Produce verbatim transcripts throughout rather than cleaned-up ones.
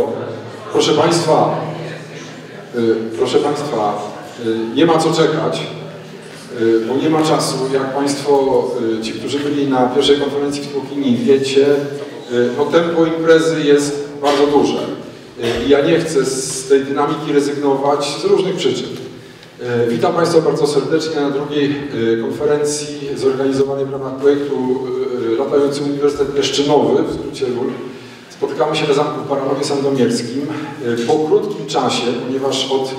Leszczynowego. Proszę Państwa, y, proszę Państwa, y, nie ma co czekać, y, bo nie ma czasu. Jak Państwo, y, ci, którzy byli na pierwszej konferencji współopinii, wiecie, y, no tempo imprezy jest bardzo duże. Y, ja nie chcę z tej dynamiki rezygnować z różnych przyczyn. Y, witam Państwa bardzo serdecznie na drugiej y, konferencji zorganizowanej w ramach projektu y, Latający Uniwersytet Leszczynowy, w skrócie LUL. Spotykamy się na Zamku w Baranowie Sandomierskim po krótkim czasie, ponieważ od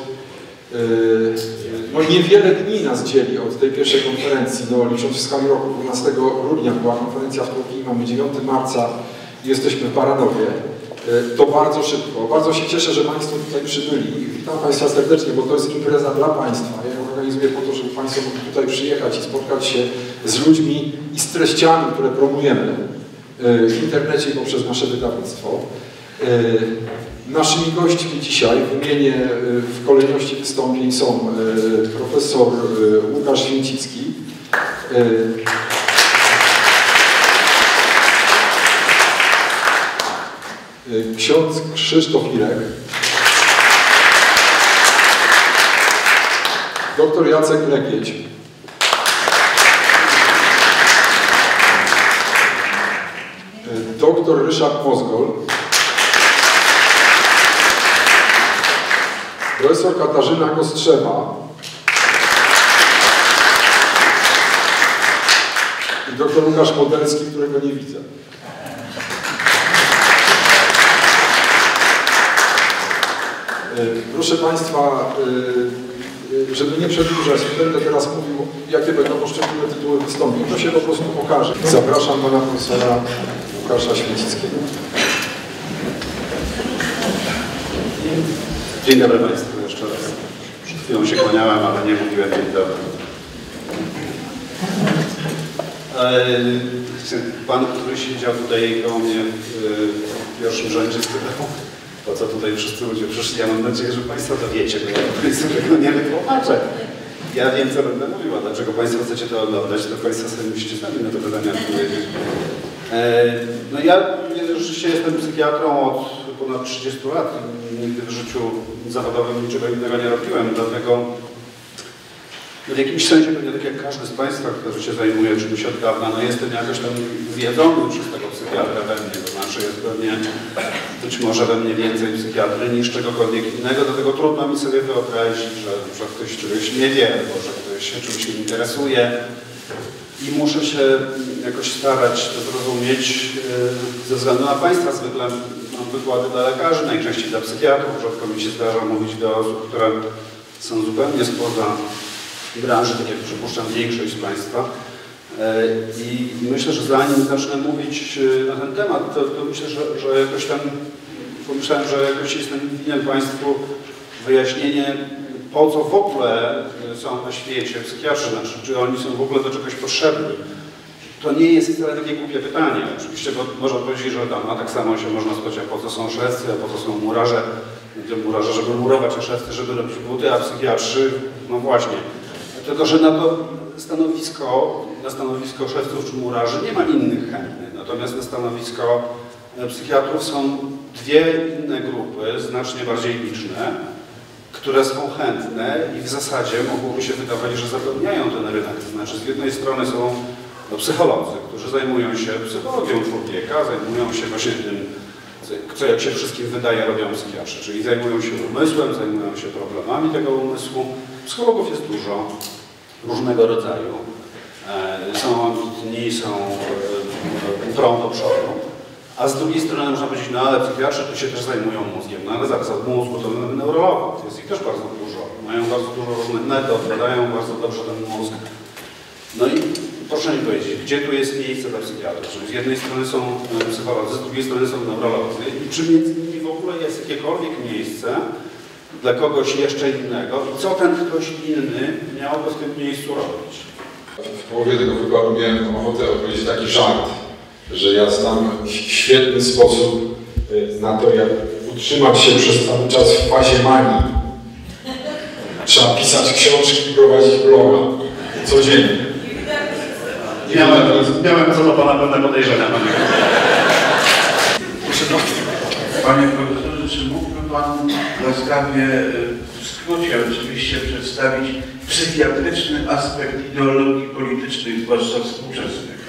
no niewiele dni nas dzieli od tej pierwszej konferencji, no licząc w skali roku dwunastego grudnia była konferencja w Tułkinie, mamy dziewiątego marca i jesteśmy w Baranowie. To bardzo szybko. Bardzo się cieszę, że Państwo tutaj przybyli. Witam Państwa serdecznie, bo to jest impreza dla Państwa. Ja ją organizuję po to, żeby Państwo mogli tutaj przyjechać i spotkać się z ludźmi i z treściami, które promujemy w internecie i poprzez nasze wydawnictwo. Naszymi gośćmi dzisiaj w imieniu w kolejności wystąpień są profesor Łukasz Święcicki, ksiądz Krzysztof Irek, doktor Jacek Legieć, doktor Ryszard Mozgol, profesor Katarzyna Kostrzewa i doktor Łukasz Modelski, którego nie widzę. Proszę Państwa, żeby nie przedłużać, będę teraz mówił, jakie będą poszczególne tytuły wystąpień. To się po prostu pokaże. Zapraszam pana profesora Łukasza Święcickiego. Dzień dobry Państwu jeszcze raz. Przed chwilą się kłaniałem, ale nie mówiłem dzień dobry. Pan, który siedział tutaj koło mnie w pierwszym rzędzie, spytał, po co tutaj wszyscy ludzie przyszli. Ja mam nadzieję, że Państwo to wiecie, bo ja tego nie wytłumaczę. Ja wiem, co będę mówił, a dlaczego Państwo chcecie to oglądać, to Państwo sobie musicie sami na to pytania odpowiedzieć. No ja, ja rzeczywiście jestem psychiatrą od ponad trzydziestu lat. Nigdy w życiu zawodowym niczego innego nie robiłem, dlatego w jakimś sensie, pewnie tak jak każdy z Państwa, który się zajmuje czymś od dawna, no jestem jakoś tam zjedzony przez tego psychiatra we mnie, to znaczy jest pewnie być może we mnie więcej psychiatry niż czegokolwiek innego, dlatego trudno mi sobie wyobrazić, że, że ktoś czegoś nie wie, albo że ktoś się czymś nie interesuje. I muszę się jakoś starać to zrozumieć ze względu na Państwa. Zwykle mam wykłady dla lekarzy, najczęściej dla psychiatrów. Rzadko mi się zdarza mówić do osób, które są zupełnie spoza branży, tak jak przypuszczam większość z Państwa. I myślę, że zanim zacznę mówić na ten temat, to, to myślę, że, że jakoś tam pomyślałem, że jakoś jestem winien Państwu wyjaśnienie, po co w ogóle są na świecie psychiatrzy, znaczy, czy oni są w ogóle do czegoś potrzebni. To nie jest wcale takie głupie pytanie. Oczywiście bo można powiedzieć, że tam, a tak samo się można spytać, po co są szewcy, a po co są murarze, murarze, żeby murować, a szewcy, żeby robić buty, a psychiatrzy, no właśnie. Tylko, że na to stanowisko, na stanowisko szewców czy murarzy nie ma innych chętnych, natomiast na stanowisko psychiatrów są dwie inne grupy, znacznie bardziej liczne, które są chętne i w zasadzie mogłoby się wydawać, że zapełniają ten rynek. To znaczy z jednej strony są no, psycholodzy, którzy zajmują się psychologią człowieka, zajmują się właśnie tym, co jak się wszystkim wydaje robią psychiatrzy, czyli zajmują się umysłem, zajmują się problemami tego umysłu. Psychologów jest dużo, różnego rodzaju. Są ambitni, są prą do przodu. A z drugiej strony można powiedzieć, no ale psychiatrzy tu się też zajmują mózgiem, no ale zaraz od mózgu to mamy neurologów, jest ich też bardzo dużo, mają bardzo dużo różnych metod, badają bardzo dobrze ten mózg. No i proszę mi powiedzieć, gdzie tu jest miejsce dla psychiatrów? Czyli z jednej strony są psycholodzy, z drugiej strony są neurolodzy i czy między nimi w ogóle jest jakiekolwiek miejsce dla kogoś jeszcze innego i co ten ktoś inny miałby w tym miejscu robić? W połowie tego wykładu miałem ochotę odpowiedzieć taki żart, że ja znam świetny sposób na to, jak utrzymać się przez cały czas w fazie manii. Trzeba pisać książki i prowadzić bloga codziennie. Miałem, miałem co do Pana pewne podejrzenia. Panie profesorze, czy sobie w skrócie oczywiście przedstawić psychiatryczny aspekt ideologii politycznych, zwłaszcza współczesnych.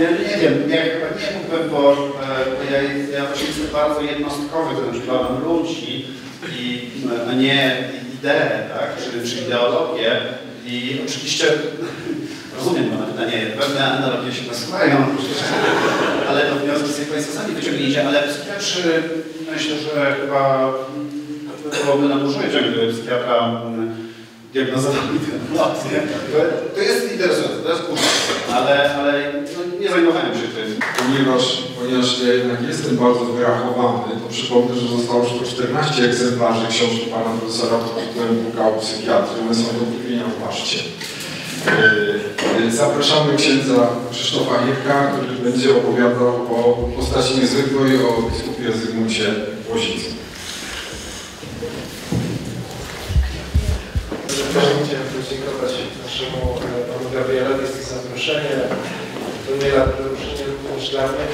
Ja nie wiem, ja chyba nie mógłbym, bo ja, ja jestem bardzo jednostkowy względem ludzi i mnie ideę, tak, czy, czy ideologię. I oczywiście rozumiem Pana pytanie, pewne analogie się nasuwają, ale to wnioski sobie Państwo sami wyciągnijcie, ale psychiatrzy, myślę, że chyba byłoby nadużycie, gdyby psychiatra diagnozował tę to, to jest interesujące, to jest kurczę, ale, ale no, nie zajmowałem się tym. Ponieważ, ponieważ ja jednak jestem bardzo wyrachowany, to przypomnę, że zostało już czternaście egzemplarzy książki Pana Profesora pod tytułem Puka o psychiatrii, one są do kupienia w Maszcie. Zapraszamy księdza Krzysztofa Irka, który będzie opowiadał o postaci niezwykłej, o biskupie Zygmuncie Łozińskim. Chciałem podziękować naszemu panu Gabrielowi za zaproszenie. To nie lada zaproszenie również dla mnie.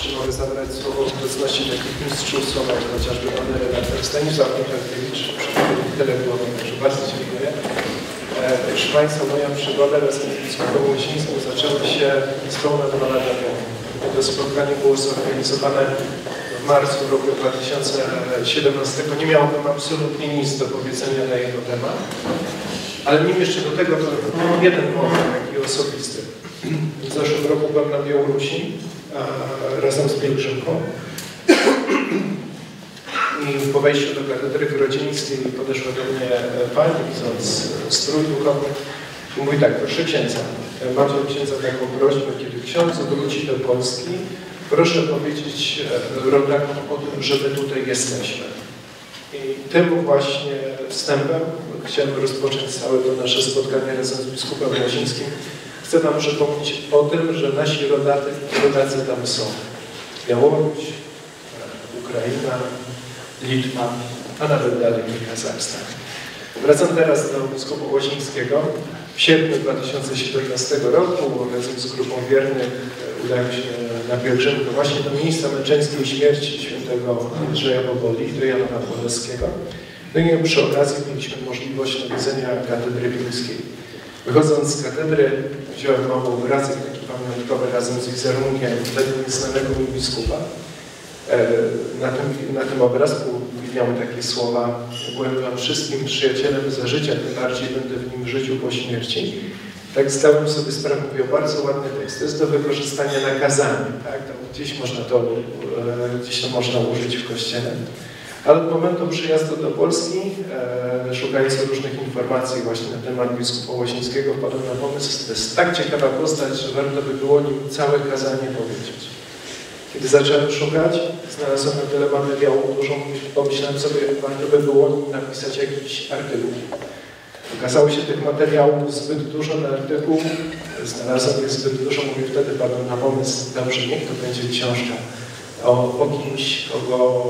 Czy mogę zabrać słowo w obecności takich mistrzów słowa, chociażby pan redaktor Stanisław Piotrkiewicz, intelektualny, także bardzo dziękuję. Proszę Państwa, moja przygoda razem z biskupem Łozińskim zaczęła się z pełna dwa lata temu. To spotkanie było zorganizowane w marcu roku dwa tysiące siedemnastego. Nie miałbym absolutnie nic do powiedzenia na jego temat. Ale nim jeszcze do tego, to jeden moment, taki osobisty. W zeszłym roku byłem na Białorusi a, razem z pielgrzymką. I po wejściu do katedry grodzieńskiej podeszła do mnie pani, widząc strój duchowy. I mówi tak, proszę księdza, mam do księdza taką prośbę, kiedy ksiądz wróci do Polski, proszę powiedzieć rodakom o tym, że my tutaj jesteśmy. I tym właśnie wstępem chciałem rozpocząć całe to nasze spotkanie razem z biskupem Łozińskim. Chcę Wam przypomnieć o tym, że nasi rodacy, rodacy tam są. Białoruś, Ukraina, Litwa, a nawet dalej Kazachstan. Wracam teraz do biskupa Łozińskiego. W sierpniu dwa tysiące siedemnastego roku razem z grupą wiernych udałem się na pielgrzymkę właśnie do miejsca męczeńskiej śmierci świętego Andrzeja Boboli do Jana Paweł Drugiego. No i przy okazji mieliśmy możliwość nawiedzenia katedry piłskiej. Wychodząc z katedry wziąłem mały obrazek, taki pamiątkowy razem z wizerunkiem wtedy nieznanego mi biskupa. Na tym, na tym obrazku widniały takie słowa: byłem wam wszystkim przyjacielem za życia, tym bardziej będę w nim życiu po śmierci. Tak zdałem sobie sprawę, mówię, bardzo ładny tekst, to jest do wykorzystania na kazaniu, tak? Gdzieś można to, gdzieś to można użyć w kościele. Ale od momentu przyjazdu do Polski, e, szukając różnych informacji właśnie na temat biskupa Łozińskiego, wpadłem na pomysł, to jest tak ciekawa postać, że warto by było nim całe kazanie powiedzieć. Kiedy zacząłem szukać, znalazłem na tyle materiału dużą, pomyślałem sobie, warto by było nim napisać jakiś artykuł. Okazało się tych materiałów zbyt dużo na artykuł, znalazłem je zbyt dużo, mówię, wtedy padłem na pomysł, że niech to będzie książka o, o kimś, kogo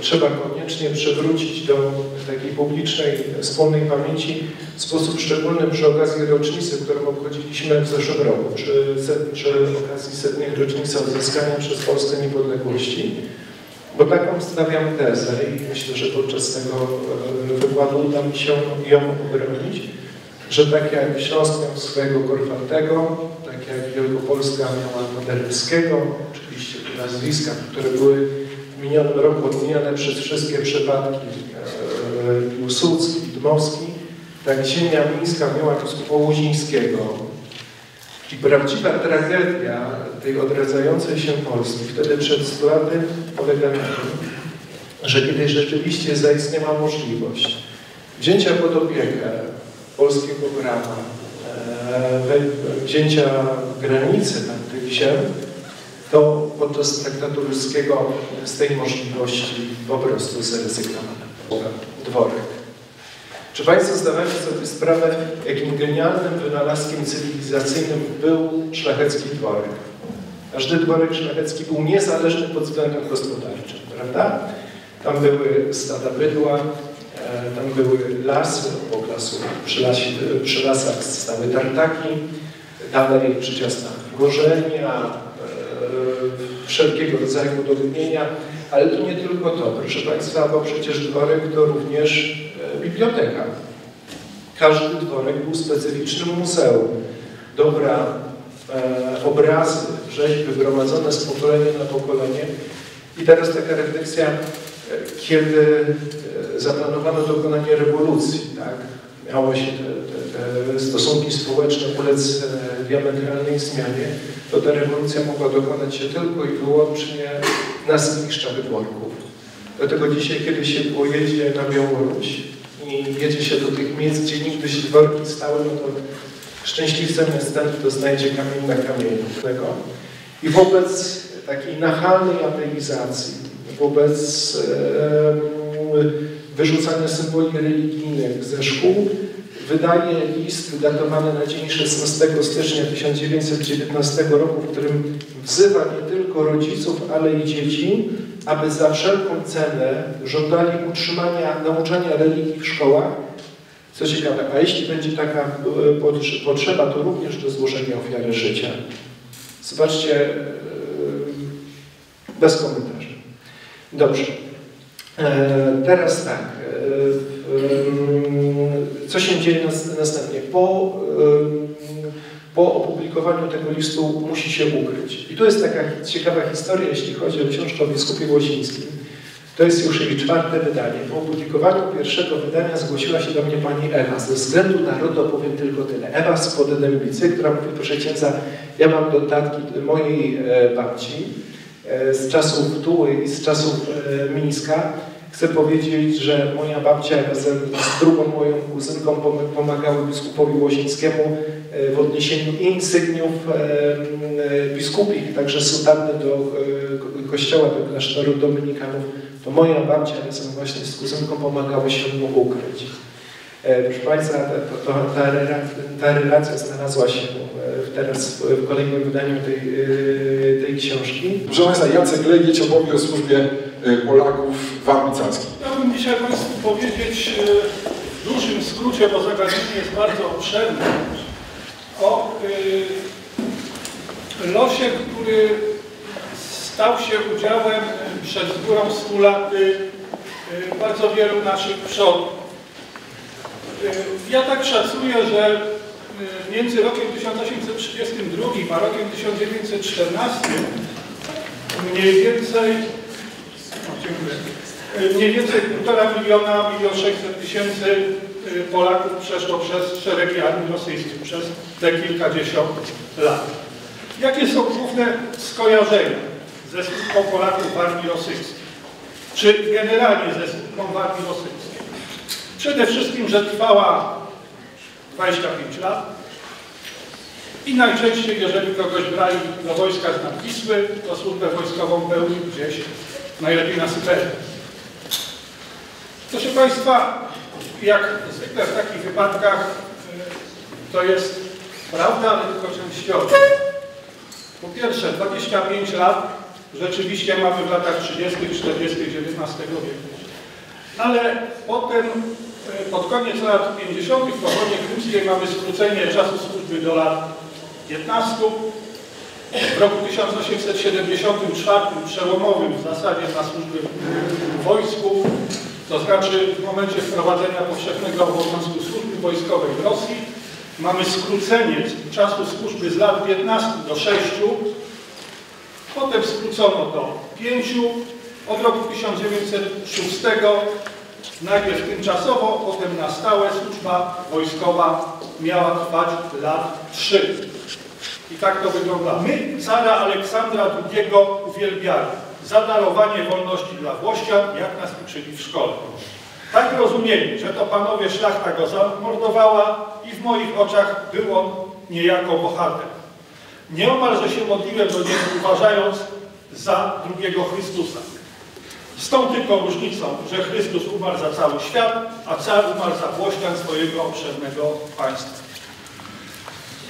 trzeba koniecznie przywrócić do takiej publicznej, wspólnej pamięci w sposób szczególny przy okazji rocznicy, którą obchodziliśmy w zeszłym roku, czy przy okazji setnej rocznicy odzyskania przez Polskę niepodległości. Bo taką stawiam tezę i myślę, że podczas tego wykładu uda mi się ją obronić, że tak jak Śląsk miał swojego Korfantego, tak jak Wielkopolska miała Modelskiego, oczywiście te nazwiska, które były w minionym roku odmieniane przez wszystkie przypadki Piłsudski, Dmowski, tak ziemia mińska miała biskupa Łozińskiego. I prawdziwa tragedia tej odradzającej się Polski wtedy przed stu laty polega na tym, że kiedy rzeczywiście zaistniała możliwość wzięcia pod opiekę polskiego prawa, e, wzięcia granicy tamtych ziem, to podczas traktatu ruskiego z tej możliwości po prostu zrezygnowano. Dworek. Czy Państwo zdawają sobie sprawę, jakim genialnym wynalazkiem cywilizacyjnym był szlachecki dworek? Każdy dworek szlachecki był niezależny pod względem gospodarczym, prawda? Tam były stada bydła, tam były lasy, obok lasu, przy, lasie, przy lasach stały tartaki, dalej przyciasna gorzenia, wszelkiego rodzaju udogodnienia, ale to nie tylko to, proszę Państwa, bo przecież dworek to również biblioteka. Każdy dworek był specyficznym muzeum. Dobra, e, obrazy, rzeźby gromadzone z pokolenia na pokolenie. I teraz taka refleksja, kiedy zaplanowano dokonanie rewolucji, tak? Miało się te, te, te stosunki społeczne ulec diametralnej zmianie, to ta rewolucja mogła dokonać się tylko i wyłącznie na zniszczeniu dworków. Dlatego dzisiaj, kiedy się pojedzie na Białoruś i jedzie się do tych miejsc, gdzie nigdy się dworki stały, no to szczęśliwcem następny to znajdzie kamień na kamieniu. I wobec takiej nachalnej ateizacji, wobec e, wyrzucania symboli religijnych ze szkół, wydaje list datowany na dzień szesnastego stycznia tysiąc dziewięćset dziewiętnastego roku, w którym wzywa nie tylko rodziców, ale i dzieci, aby za wszelką cenę żądali utrzymania nauczania religii w szkołach. Co ciekawe, a jeśli będzie taka potrzeba, to również do złożenia ofiary życia. Zobaczcie, bez komentarzy. Dobrze. Teraz tak. Co się dzieje następnie? Po, po opublikowaniu tego listu musi się ukryć. I tu jest taka ciekawa historia, jeśli chodzi o książkę o biskupie Łozińskim. To jest już jej czwarte wydanie. Po opublikowaniu pierwszego wydania zgłosiła się do mnie pani Ewa. Ze względu na RODO powiem tylko tyle. Ewa spod Edelbicy, która mówi, proszę księdza, ja mam dodatki mojej babci z czasów Tuły i z czasów Mińska. Chcę powiedzieć, że moja babcia razem z drugą moją kuzynką pomagały biskupowi Łozińskiemu w odniesieniu insygniów biskupich, także sutanny do kościoła, do klasztoru Dominikanów. To moja babcia razem właśnie z kuzynką pomagały się mu ukryć. Proszę Państwa, ta, ta, ta, ta relacja znalazła się teraz w kolejnym wydaniu tej, tej książki. Proszę Państwa, Jacek Legieć opowie o służbie Polaków w armii carskiej. Chciałbym dzisiaj Państwu powiedzieć w dużym skrócie, bo zagadnienie jest bardzo obszerne, o losie, który stał się udziałem przed górą stu lat bardzo wielu naszych przodków. Ja tak szacuję, że między rokiem tysiąc osiemset trzydziestym drugim a rokiem tysiąc dziewięćset czternastym mniej więcej, mniej więcej półtora miliona, milion sześćset tysięcy Polaków przeszło przez szeregi armii rosyjskiej przez te kilkadziesiąt lat. Jakie są główne skojarzenia ze służbą Polaków w armii rosyjskiej? Czy generalnie ze służbą w armii rosyjskiej? Przede wszystkim, że trwała dwadzieścia pięć lat i najczęściej, jeżeli kogoś brali do wojska z nad Wisły, to służbę wojskową pełnił gdzieś, najlepiej na Syberii. Proszę Państwa, jak zwykle w takich wypadkach, to jest prawda, ale tylko częściowo. Po pierwsze, dwadzieścia pięć lat rzeczywiście mamy w latach trzydziestych, czterdziestych dziewiętnastego wieku. Ale potem, pod koniec lat pięćdziesiątych po wojnie krymskiej mamy skrócenie czasu służby do lat piętnastu. W roku tysiąc osiemset siedemdziesiątym czwartym, przełomowym w zasadzie dla służby w wojsku, to znaczy w momencie wprowadzenia powszechnego obowiązku służby wojskowej w Rosji, mamy skrócenie czasu służby z lat piętnastu do sześciu, potem skrócono do pięciu. Od roku tysiąc dziewięćset szóstego najpierw tymczasowo, potem na stałe służba wojskowa miała trwać lat trzy. I tak to wygląda. My cara Aleksandra drugiego uwielbiali. Zadarowanie wolności dla Włościan, jak nas uczyli w szkole. Tak rozumieli, że to panowie szlachta go zamordowała i w moich oczach był on niejako bohater. Nieomalże się modliłem do niego, uważając za drugiego Chrystusa. Z tą tylko różnicą, że Chrystus umarł za cały świat, a car umarł za Włościan swojego obszernego państwa.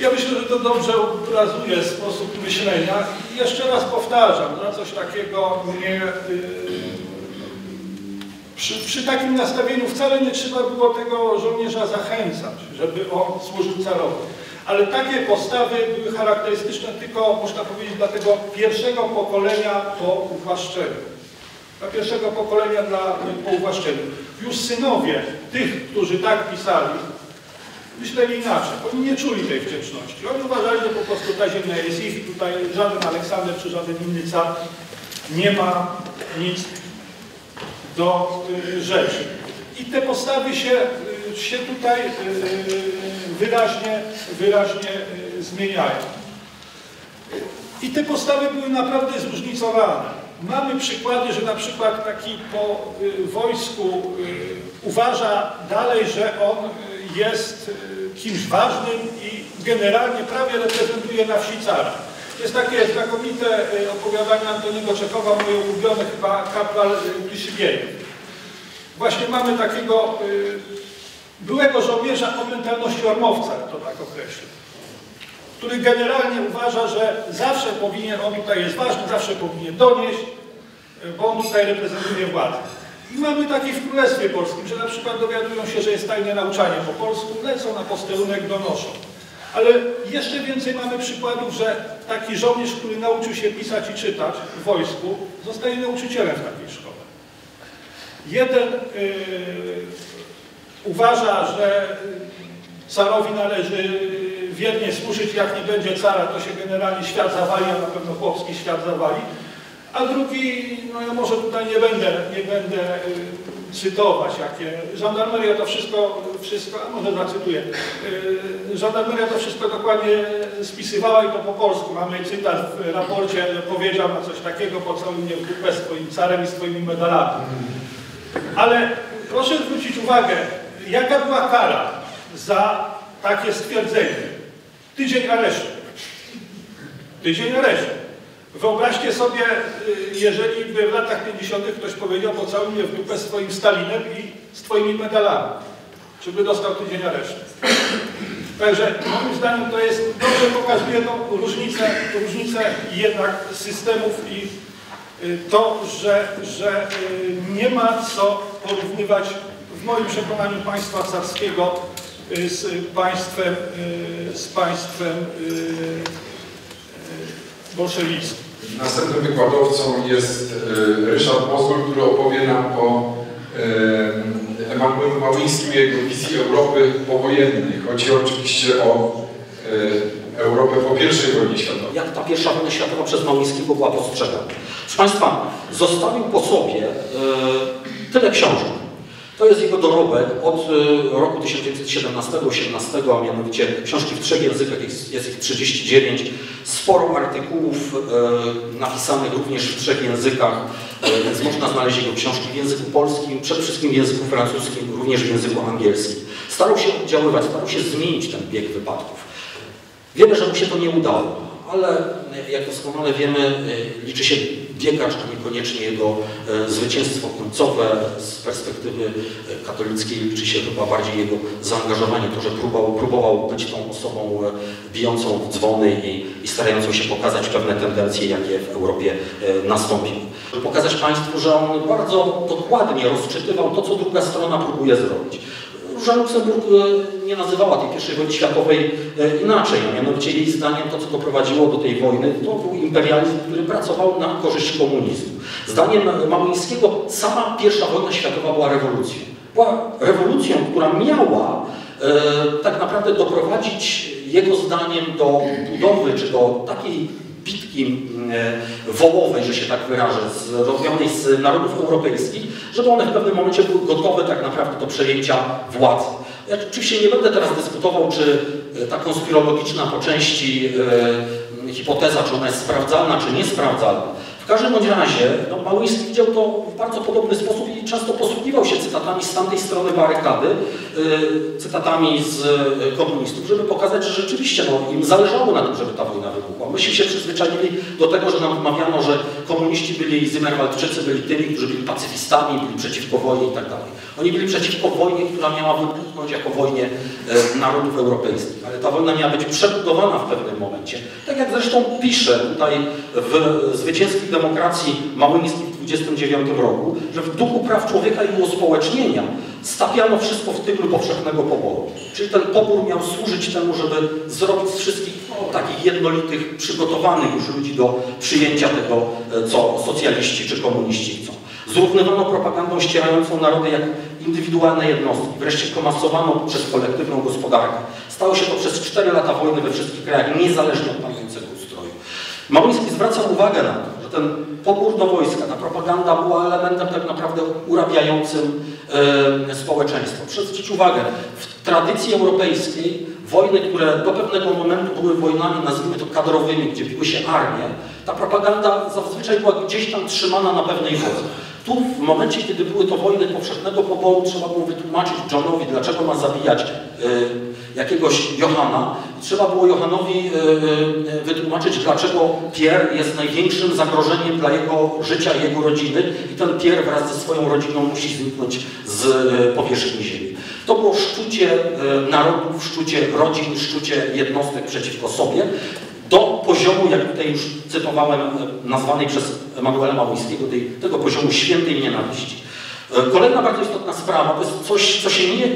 Ja myślę, że to dobrze obrazuje sposób myślenia. I jeszcze raz powtarzam, na coś takiego mnie Przy, przy takim nastawieniu wcale nie trzeba było tego żołnierza zachęcać, żeby on służył carowi. Ale takie postawy były charakterystyczne tylko, można powiedzieć, dla tego pierwszego pokolenia po uwłaszczeniu. Dla pierwszego pokolenia dla, po uwłaszczeniu. Już synowie tych, którzy tak pisali, myśleli inaczej. Oni nie czuli tej wdzięczności. Oni uważali, że po prostu ta ziemia jest ich i tutaj żaden Aleksander czy żaden inny car nie ma nic do rzeczy. I te postawy się, się tutaj wyraźnie, wyraźnie zmieniają. I te postawy były naprawdę zróżnicowane. Mamy przykłady, że na przykład taki po wojsku uważa dalej, że on jest kimś ważnym i generalnie prawie reprezentuje na wsi cara. Jest takie znakomite opowiadanie Antoniego Czechowa, moje ulubione chyba, Kapral Pliszybiejów. Właśnie mamy takiego byłego żołnierza o mentalności ormowca, to tak określił, który generalnie uważa, że zawsze powinien, on tutaj jest ważny, zawsze powinien donieść, bo on tutaj reprezentuje władzę. I mamy taki w Królestwie Polskim, że na przykład dowiadują się, że jest tajne nauczanie po polsku, lecą na posterunek, donoszą. Ale jeszcze więcej mamy przykładów, że taki żołnierz, który nauczył się pisać i czytać w wojsku, zostaje nauczycielem w takiej szkole. Jeden yy, uważa, że carowi należy wiernie służyć, jak nie będzie cara, to się generalnie świat zawali, a na pewno chłopski świat zawali. A drugi, no ja może tutaj nie będę, nie będę yy, cytować, jakie żandarmeria to wszystko, wszystko, a może zacytuję. Yy, żandarmeria to wszystko dokładnie spisywała i to po polsku. Mamy cytat w raporcie, powiedział na coś takiego, pocał mnie w dupę swoim carem i swoimi medalami. Ale proszę zwrócić uwagę, jaka była kara za takie stwierdzenie? Tydzień aresztu. Tydzień aresztu. Wyobraźcie sobie, jeżeli by w latach pięćdziesiątych ktoś powiedział, pocałuj mnie w dupę swoim Stalinem i z twoimi medalami. Czy by dostał tydzień aresztu? Także moim zdaniem to jest, dobrze pokazuje no, różnicę, różnicę jednak systemów i to, że, że nie ma co porównywać w moim przekonaniu państwa carskiego z państwem, z państwem bolszewickim. Następnym wykładowcą jest Ryszard Mozgol, który opowie nam o Emanuelu Małyńskim i jego wizji Europy powojennej. Chodzi oczywiście o Europę po pierwszej wojnie światowej. Jak ta pierwsza wojna światowa przez Małyńskiego była postrzegana? Proszę Państwa, zostawił po sobie tyle książek. To jest jego dorobek od roku tysiąc dziewięćset siedemnastego do osiemnastego, a mianowicie książki w trzech językach, jest ich trzydzieści dziewięć, sporo artykułów e, napisanych również w trzech językach, e, więc można znaleźć jego książki w języku polskim, przede wszystkim w języku francuskim, również w języku angielskim. Starał się oddziaływać, starał się zmienić ten bieg wypadków. Wiemy, że mu się to nie udało, ale jak doskonale wiemy, liczy się biegacz, a niekoniecznie jego zwycięstwo końcowe. Z perspektywy katolickiej liczy się chyba bardziej jego zaangażowanie, to, że próbował, próbował być tą osobą bijącą w dzwony i, i starającą się pokazać pewne tendencje, jakie w Europie nastąpiły. Żeby pokazać Państwu, że on bardzo dokładnie rozczytywał to, co druga strona próbuje zrobić. Róża Luksemburg nie nazywała tej pierwszej wojny światowej inaczej, a mianowicie jej zdaniem to, co doprowadziło do tej wojny, to był imperializm, który pracował na korzyść komunizmu. Zdaniem Małyńskiego sama pierwsza wojna światowa była rewolucją. Była rewolucją, która miała e, tak naprawdę doprowadzić jego zdaniem do budowy, czy do takiej bitki wołowej, że się tak wyrażę, zrobionej z narodów europejskich, żeby one w pewnym momencie były gotowe tak naprawdę do przejęcia władzy. Ja oczywiście nie będę teraz dyskutował, czy ta konspirologiczna po części e, hipoteza, czy ona jest sprawdzalna, czy niesprawdzalna. W każdym razie no, Małyński widział to w bardzo podobny sposób i często posługiwał się cytatami z tamtej strony barykady, yy, cytatami z komunistów, żeby pokazać, że rzeczywiście no, im zależało na tym, żeby ta wojna wybuchła. Myśmy się przyzwyczaili do tego, że nam wmawiano, że komuniści byli i Zimmerwaldczycy byli tymi, którzy byli pacyfistami, byli przeciwko wojnie i tak dalej. Oni byli przeciwko wojnie, która miała wybuchnąć jako wojnie e, narodów europejskich, ale ta wojna miała być przebudowana w pewnym momencie. Tak jak zresztą pisze tutaj w Zwycięskiej Demokracji Małyński w tysiąc dziewięćset dwudziestym dziewiątym roku, że w duchu praw człowieka i uspołecznienia stawiano wszystko w tyglu powszechnego poboru. Czyli ten pobór miał służyć temu, żeby zrobić z wszystkich takich jednolitych, przygotowanych już ludzi do przyjęcia tego, co socjaliści czy komuniści chcą. Zrównywano propagandą ścierającą narody jak indywidualne jednostki, wreszcie komasowano przez kolektywną gospodarkę. Stało się to przez cztery lata wojny we wszystkich krajach, niezależnie od panującego ustroju. Małyński zwraca uwagę na to, że ten pobór do wojska, ta propaganda była elementem tak naprawdę urabiającym yy, społeczeństwo. Zwróć uwagę, w tradycji europejskiej wojny, które do pewnego momentu były wojnami, nazwijmy to kadrowymi, gdzie biły się armie, ta propaganda zazwyczaj była gdzieś tam trzymana na pewnej wodze. Tu w momencie, kiedy były to wojny powszechnego poboru, trzeba było wytłumaczyć Johnowi, dlaczego ma zabijać y, jakiegoś Johana. Trzeba było Johanowi y, y, wytłumaczyć, dlaczego Pierre jest największym zagrożeniem dla jego życia i jego rodziny i ten Pierre wraz ze swoją rodziną musi zniknąć z y, powierzchni ziemi. To było szczucie y, narodów, szczucie rodzin, szczucie jednostek przeciwko sobie. Do poziomu, jak tutaj już cytowałem, nazwanej przez Emanuela Małyńskiego, tego poziomu świętej nienawiści. Kolejna bardzo istotna sprawa to jest coś, co się nie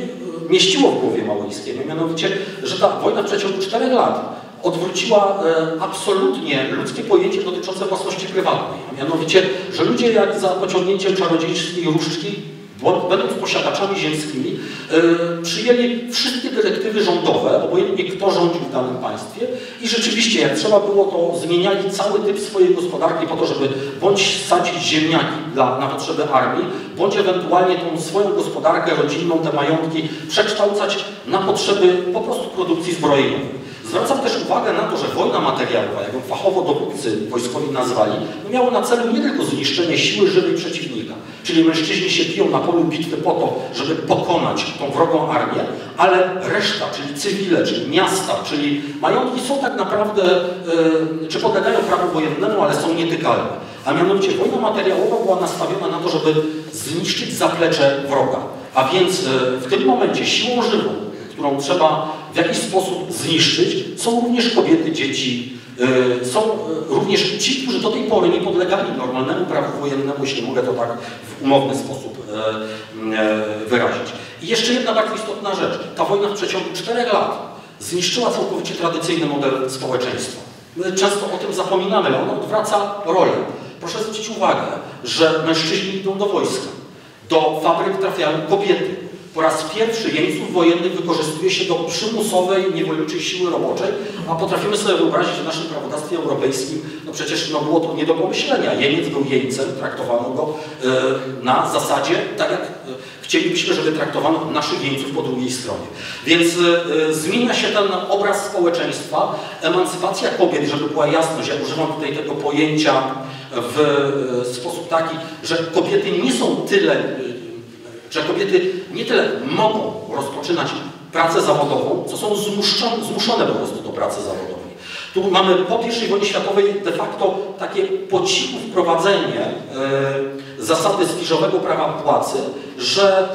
mieściło w głowie Małyńskiego, mianowicie, że ta wojna w przeciągu czterech lat odwróciła absolutnie ludzkie pojęcie dotyczące własności prywatnej, a mianowicie, że ludzie jak za pociągnięciem czarodziejskiej różdżki, będąc posiadaczami ziemskimi, yy, przyjęli wszystkie dyrektywy rządowe, obojętnie kto rządził w danym państwie i rzeczywiście, jak trzeba było, to zmieniali cały typ swojej gospodarki po to, żeby bądź sadzić ziemniaki dla, na potrzeby armii, bądź ewentualnie tą swoją gospodarkę rodzinną, te majątki przekształcać na potrzeby po prostu produkcji zbrojeniowej. Zwracam też uwagę na to, że wojna materiałowa, jaką fachowo dowódcy wojskowi nazwali, miała na celu nie tylko zniszczenie siły żywej przeciwnika, czyli mężczyźni się biją na polu bitwy po to, żeby pokonać tą wrogą armię, ale reszta, czyli cywile, czyli miasta, czyli majątki są tak naprawdę, yy, czy podlegają prawu wojennemu, ale są nietykalne. A mianowicie wojna materiałowa była nastawiona na to, żeby zniszczyć zaplecze wroga. A więc yy, w tym momencie siłą żywą, którą trzeba w jakiś sposób zniszczyć, są również kobiety, dzieci, yy, są yy, również ci, którzy do tej pory nie podlegali normalnemu prawu wojennemu, jeśli mogę to tak w umowny sposób yy, yy, wyrazić. I jeszcze jedna bardzo istotna rzecz. Ta wojna w przeciągu czterech lat zniszczyła całkowicie tradycyjny model społeczeństwa. My często o tym zapominamy, ale ona odwraca rolę. Proszę zwrócić uwagę, że mężczyźni idą do wojska, do fabryk trafiają kobiety. Po raz pierwszy jeńców wojennych wykorzystuje się do przymusowej, niewolniczej siły roboczej, a potrafimy sobie wyobrazić w naszym prawodawstwie europejskim, no przecież no było to nie do pomyślenia. Jeniec był jeńcem, traktowano go yy, na zasadzie, tak jak yy, chcielibyśmy, żeby traktowano naszych jeńców po drugiej stronie. Więc yy, zmienia się ten obraz społeczeństwa, emancypacja kobiet, żeby była jasność, ja używam tutaj tego pojęcia w yy, sposób taki, że kobiety nie są tyle yy, że kobiety nie tyle mogą rozpoczynać pracę zawodową, co są zmuszone, zmuszone po prostu do pracy zawodowej. Tu mamy po pierwszej wojnie światowej de facto takie po cichu wprowadzenie y, zasady zbliżonego prawa płacy, że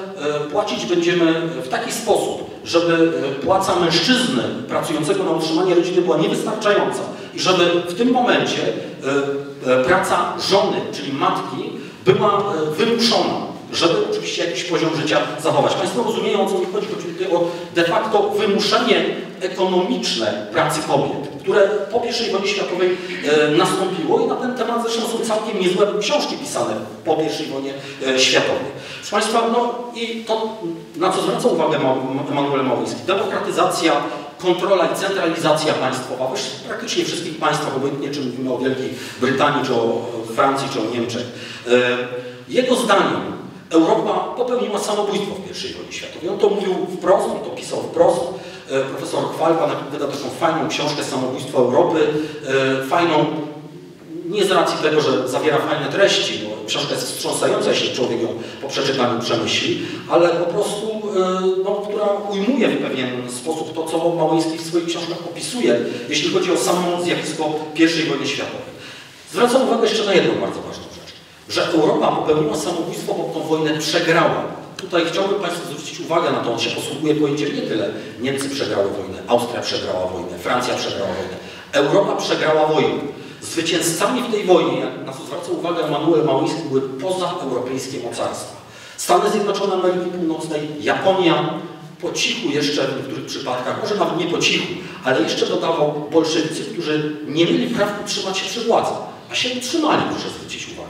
y, płacić będziemy w taki sposób, żeby płaca mężczyzny pracującego na utrzymanie rodziny była niewystarczająca i żeby w tym momencie y, y, praca żony, czyli matki, była y, wymuszona, żeby oczywiście jakiś poziom życia zachować. Państwo rozumieją, o co mi chodzi, o de facto wymuszenie ekonomiczne pracy kobiet, które po pierwszej wojnie światowej nastąpiło i na ten temat zresztą są całkiem niezłe książki pisane po pierwszej wojnie światowej. Proszę Państwa, no i to, na co zwraca uwagę Emanuel Małyński, demokratyzacja, kontrola i centralizacja państwowa, właściwie praktycznie wszystkich państw, obojętnie czy mówimy o Wielkiej Brytanii, czy o Francji, czy o Niemczech. Jego zdaniem Europa popełniła samobójstwo w pierwszej wojnie światowej. On to mówił wprost, on to pisał wprost. Profesor Chwalpa wyda taką fajną książkę Samobójstwo Europy. Fajną, nie z racji tego, że zawiera fajne treści, bo książka jest wstrząsająca, jeśli człowiek ją po przeczytaniu przemyśli, ale po prostu, no, która ujmuje w pewien sposób to, co Małyński w swoich książkach opisuje, jeśli chodzi o samo zjawisko pierwszej wojny światowej. Zwracam uwagę jeszcze na jedną bardzo ważną rzecz. Że Europa popełniła samobójstwo, bo tą wojnę przegrała. Tutaj chciałbym Państwu zwrócić uwagę na to, on się posługuje pojęciem nie tyle Niemcy przegrały wojnę, Austria przegrała wojnę, Francja przegrała wojnę. Europa przegrała wojnę. Z Zwycięzcami w tej wojnie, jak na co zwraca uwagę Emanuel Małyński, były pozaeuropejskie mocarstwa. Stany Zjednoczone Ameryki Północnej, Japonia, po cichu jeszcze w niektórych przypadkach, może nawet nie po cichu, ale jeszcze dodawał bolszewicy, którzy nie mieli praw utrzymać się przy władzy, a się utrzymali, proszę zwrócić uwagę.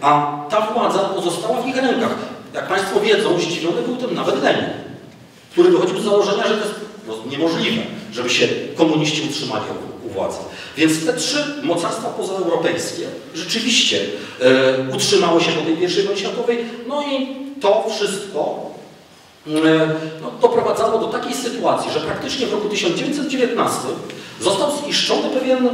A ta władza pozostała w ich rękach. Jak Państwo wiedzą, zdziwiony był tym nawet Lenin, który wychodził z założenia, że to jest po prostu niemożliwe, żeby się komuniści utrzymali u władzy. Więc te trzy mocarstwa pozaeuropejskie rzeczywiście e, utrzymały się do tej pierwszej wojny światowej, no i to wszystko e, no, doprowadzało do takiej sytuacji, że praktycznie w roku tysiąc dziewięćset dziewiętnastym został ziszczony pewien, e,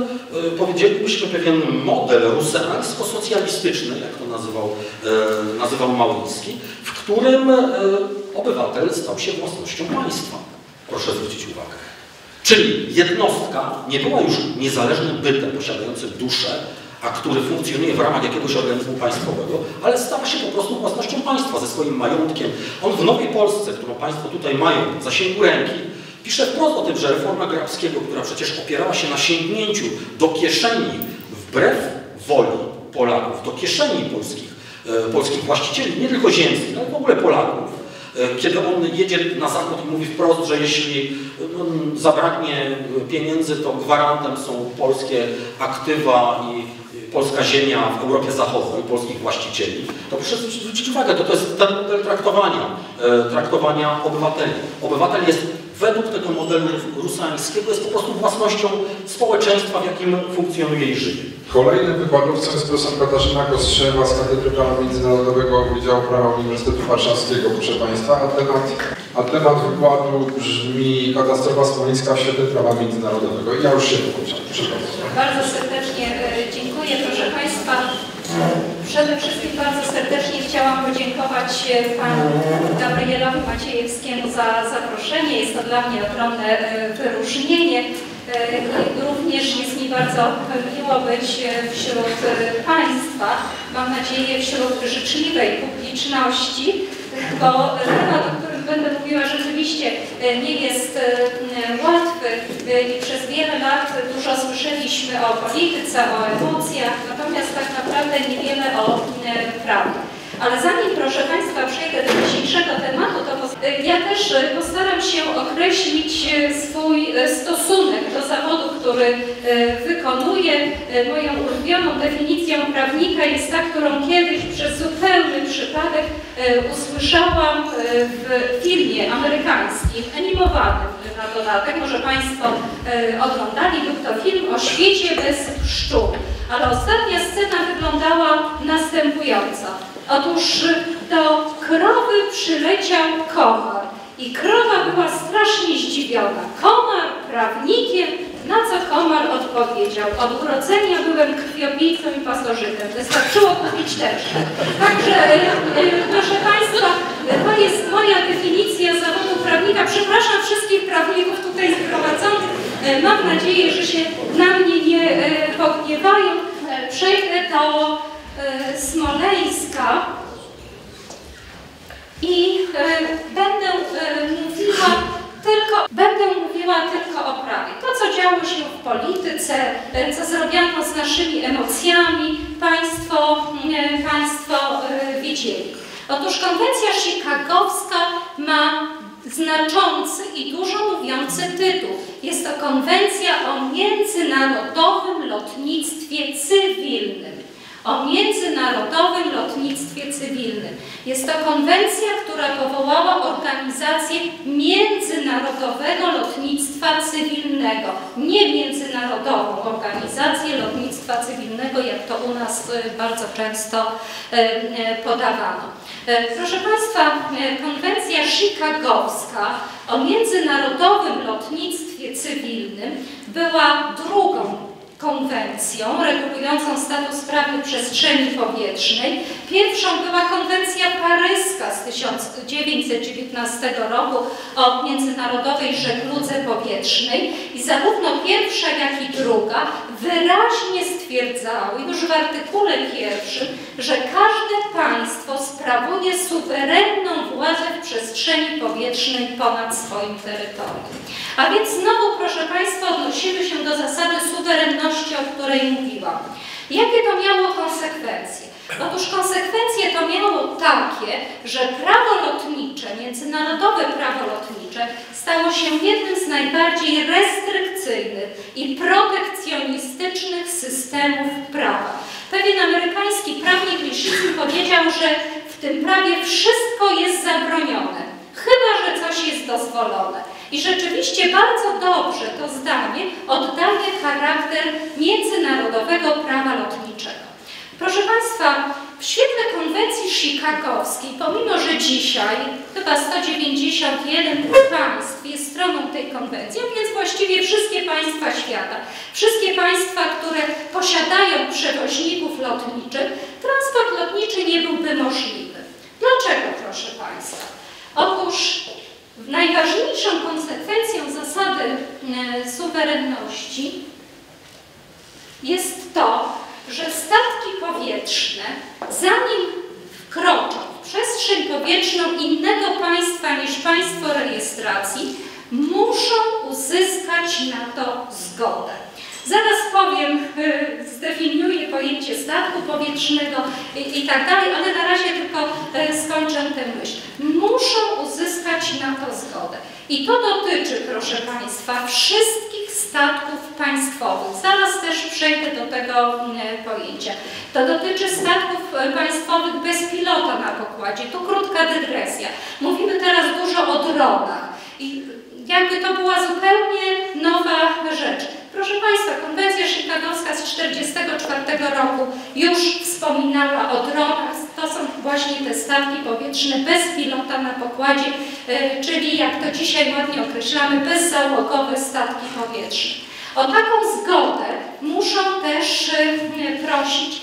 powiedzielibyśmy, pewien model rusealsko-socjalistyczny, jak to nazywał, e, nazywał Małyński, w którym e, obywatel stał się własnością państwa. Proszę zwrócić uwagę. Czyli jednostka nie była już niezależnym bytem posiadającym duszę, a który funkcjonuje w ramach jakiegoś organizmu państwowego, ale stała się po prostu własnością państwa ze swoim majątkiem. On w Nowej Polsce, którą Państwo tutaj mają w zasięgu ręki, pisze wprost o tym, że reforma Grabskiego, która przecież opierała się na sięgnięciu do kieszeni wbrew woli Polaków, do kieszeni polskich, e, polskich właścicieli, nie tylko ziemskich, ale w ogóle Polaków, kiedy on jedzie na Zachód i mówi wprost, że jeśli zabraknie pieniędzy, to gwarantem są polskie aktywa i polska ziemia w Europie Zachodniej, polskich właścicieli, to proszę zwrócić uwagę, to, to jest ten model traktowania, traktowania obywateli. Obywatel jest według tego modelu rusańskiego jest po prostu własnością społeczeństwa, w jakim funkcjonuje i żyje. Kolejnym wykładowcą jest profesor Katarzyna Kostrzewa z Katedry Prawa Międzynarodowego Wydziału Prawa Uniwersytetu Warszawskiego, proszę Państwa, a temat, a temat wykładu brzmi katastrofa smoleńska w świetle prawa międzynarodowego. Ja już się wyłączam, proszę Państwa. Bardzo serdecznie dziękuję, proszę Państwa. Przede wszystkim bardzo serdecznie chciałam podziękować Panu Gabrielowi Maciejewskiemu za zaproszenie. Jest to dla mnie ogromne wyróżnienie. Również jest mi bardzo miło być wśród Państwa, mam nadzieję wśród życzliwej publiczności, bo temat, o którym będę mówiła, rzeczywiście nie jest łatwy i przez wiele lat dużo słyszeliśmy o polityce, o emocjach, natomiast tak naprawdę niewiele o prawie. Ale zanim, proszę Państwa, przejdę do dzisiejszego tematu, to ja też postaram się określić swój stosunek do zawodu, który wykonuję. Moją ulubioną definicją prawnika jest ta, którą kiedyś przez zupełny przypadek usłyszałam w filmie amerykańskim, animowanym na dodatek. Może Państwo oglądali, był to film o świecie bez pszczół. Ale ostatnia scena wyglądała następująco. Otóż do krowy przyleciał komar i krowa była strasznie zdziwiona. Komar prawnikiem, na co komar odpowiedział: od urodzenia byłem krwiopijcą i pasożytem. Wystarczyło kupić teczkę. Także, proszę Państwa, to jest moja definicja zawodu prawnika. Przepraszam wszystkich prawników tutaj zgromadzonych. Mam nadzieję, że się na mnie nie pogniewają. Przejdę do Smoleńska i będę mówiła tylko, będę mówiła tylko o prawie. To, co działo się w polityce, co zrobiono z naszymi emocjami, Państwo, państwo widzieli. Otóż konwencja chicagowska ma znaczący i dużo mówiący tytuł. Jest to konwencja o międzynarodowym lotnictwie cywilnym. O międzynarodowym lotnictwie cywilnym. Jest to konwencja, która powołała organizację międzynarodowego lotnictwa cywilnego. Nie międzynarodową organizację lotnictwa cywilnego, jak to u nas bardzo często podawano. Proszę Państwa, konwencja chicagowska o międzynarodowym lotnictwie cywilnym była drugą konwencją regulującą status prawny przestrzeni powietrznej. Pierwszą była konwencja paryska z tysiąc dziewięćset dziewiętnastego roku o międzynarodowej żegludze powietrznej i zarówno pierwsza, jak i druga wyraźnie stwierdzały już w artykule pierwszym, że każde państwo sprawuje suwerenną władzę w przestrzeni powietrznej ponad swoim terytorium. A więc znowu, proszę Państwa, odnosimy się do zasady suwerenności które im biłam. Jakie to miało konsekwencje? Otóż konsekwencje to miało takie, że prawo lotnicze, międzynarodowe prawo lotnicze stało się jednym z najbardziej restrykcyjnych i protekcjonistycznych systemów prawa. Pewien amerykański prawnik Lisicki powiedział, że w tym prawie wszystko jest zabronione, chyba że coś jest dozwolone. I rzeczywiście bardzo dobrze to zdanie oddaje charakter międzynarodowego prawa lotniczego. Proszę Państwa, w świetle konwencji chicagowskiej, pomimo że dzisiaj chyba sto dziewięćdziesiąt jeden państw jest stroną tej konwencji, a więc właściwie wszystkie państwa świata, wszystkie państwa, które posiadają przewoźników lotniczych, transport lotniczy nie byłby możliwy. Dlaczego, proszę Państwa? Otóż najważniejszą konsekwencją zasady suwerenności jest to, że statki powietrzne, zanim wkroczą w przestrzeń powietrzną innego państwa niż państwo rejestracji, muszą uzyskać na to zgodę. Zaraz powiem, zdefiniuję pojęcie statku powietrznego i, i tak dalej, ale na razie tylko skończę tę myśl. Muszą uzyskać na to zgodę. I to dotyczy, proszę Państwa, wszystkich statków państwowych. Zaraz też przejdę do tego pojęcia. To dotyczy statków państwowych bez pilota na pokładzie. Tu krótka dygresja. Mówimy teraz dużo o dronach. I jakby to była zupełnie nowa rzecz. Proszę Państwa, konwencja chicagowska z tysiąc dziewięćset czterdziestego czwartego roku już wspominała o dronach. To są właśnie te statki powietrzne bez pilota na pokładzie, czyli jak to dzisiaj ładnie określamy, bezzałogowe statki powietrzne. O taką zgodę muszą też prosić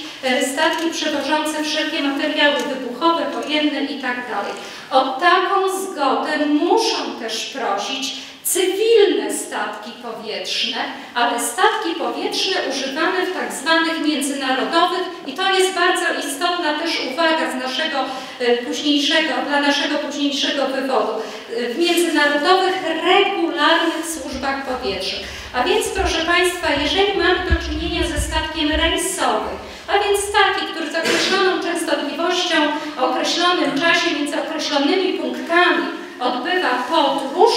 statki przewożące wszelkie materiały wybuchowe, wojenne itd. O taką zgodę muszą też prosić cywilne statki powietrzne, ale statki powietrzne używane w tak zwanych międzynarodowych, i to jest bardzo istotna też uwaga z naszego późniejszego, dla naszego późniejszego wywodu, w międzynarodowych, regularnych służbach powietrznych. A więc, proszę Państwa, jeżeli mamy do czynienia ze statkiem rejsowym, a więc taki, który z określoną częstotliwością, o określonym czasie, między określonymi punktami odbywa podróż,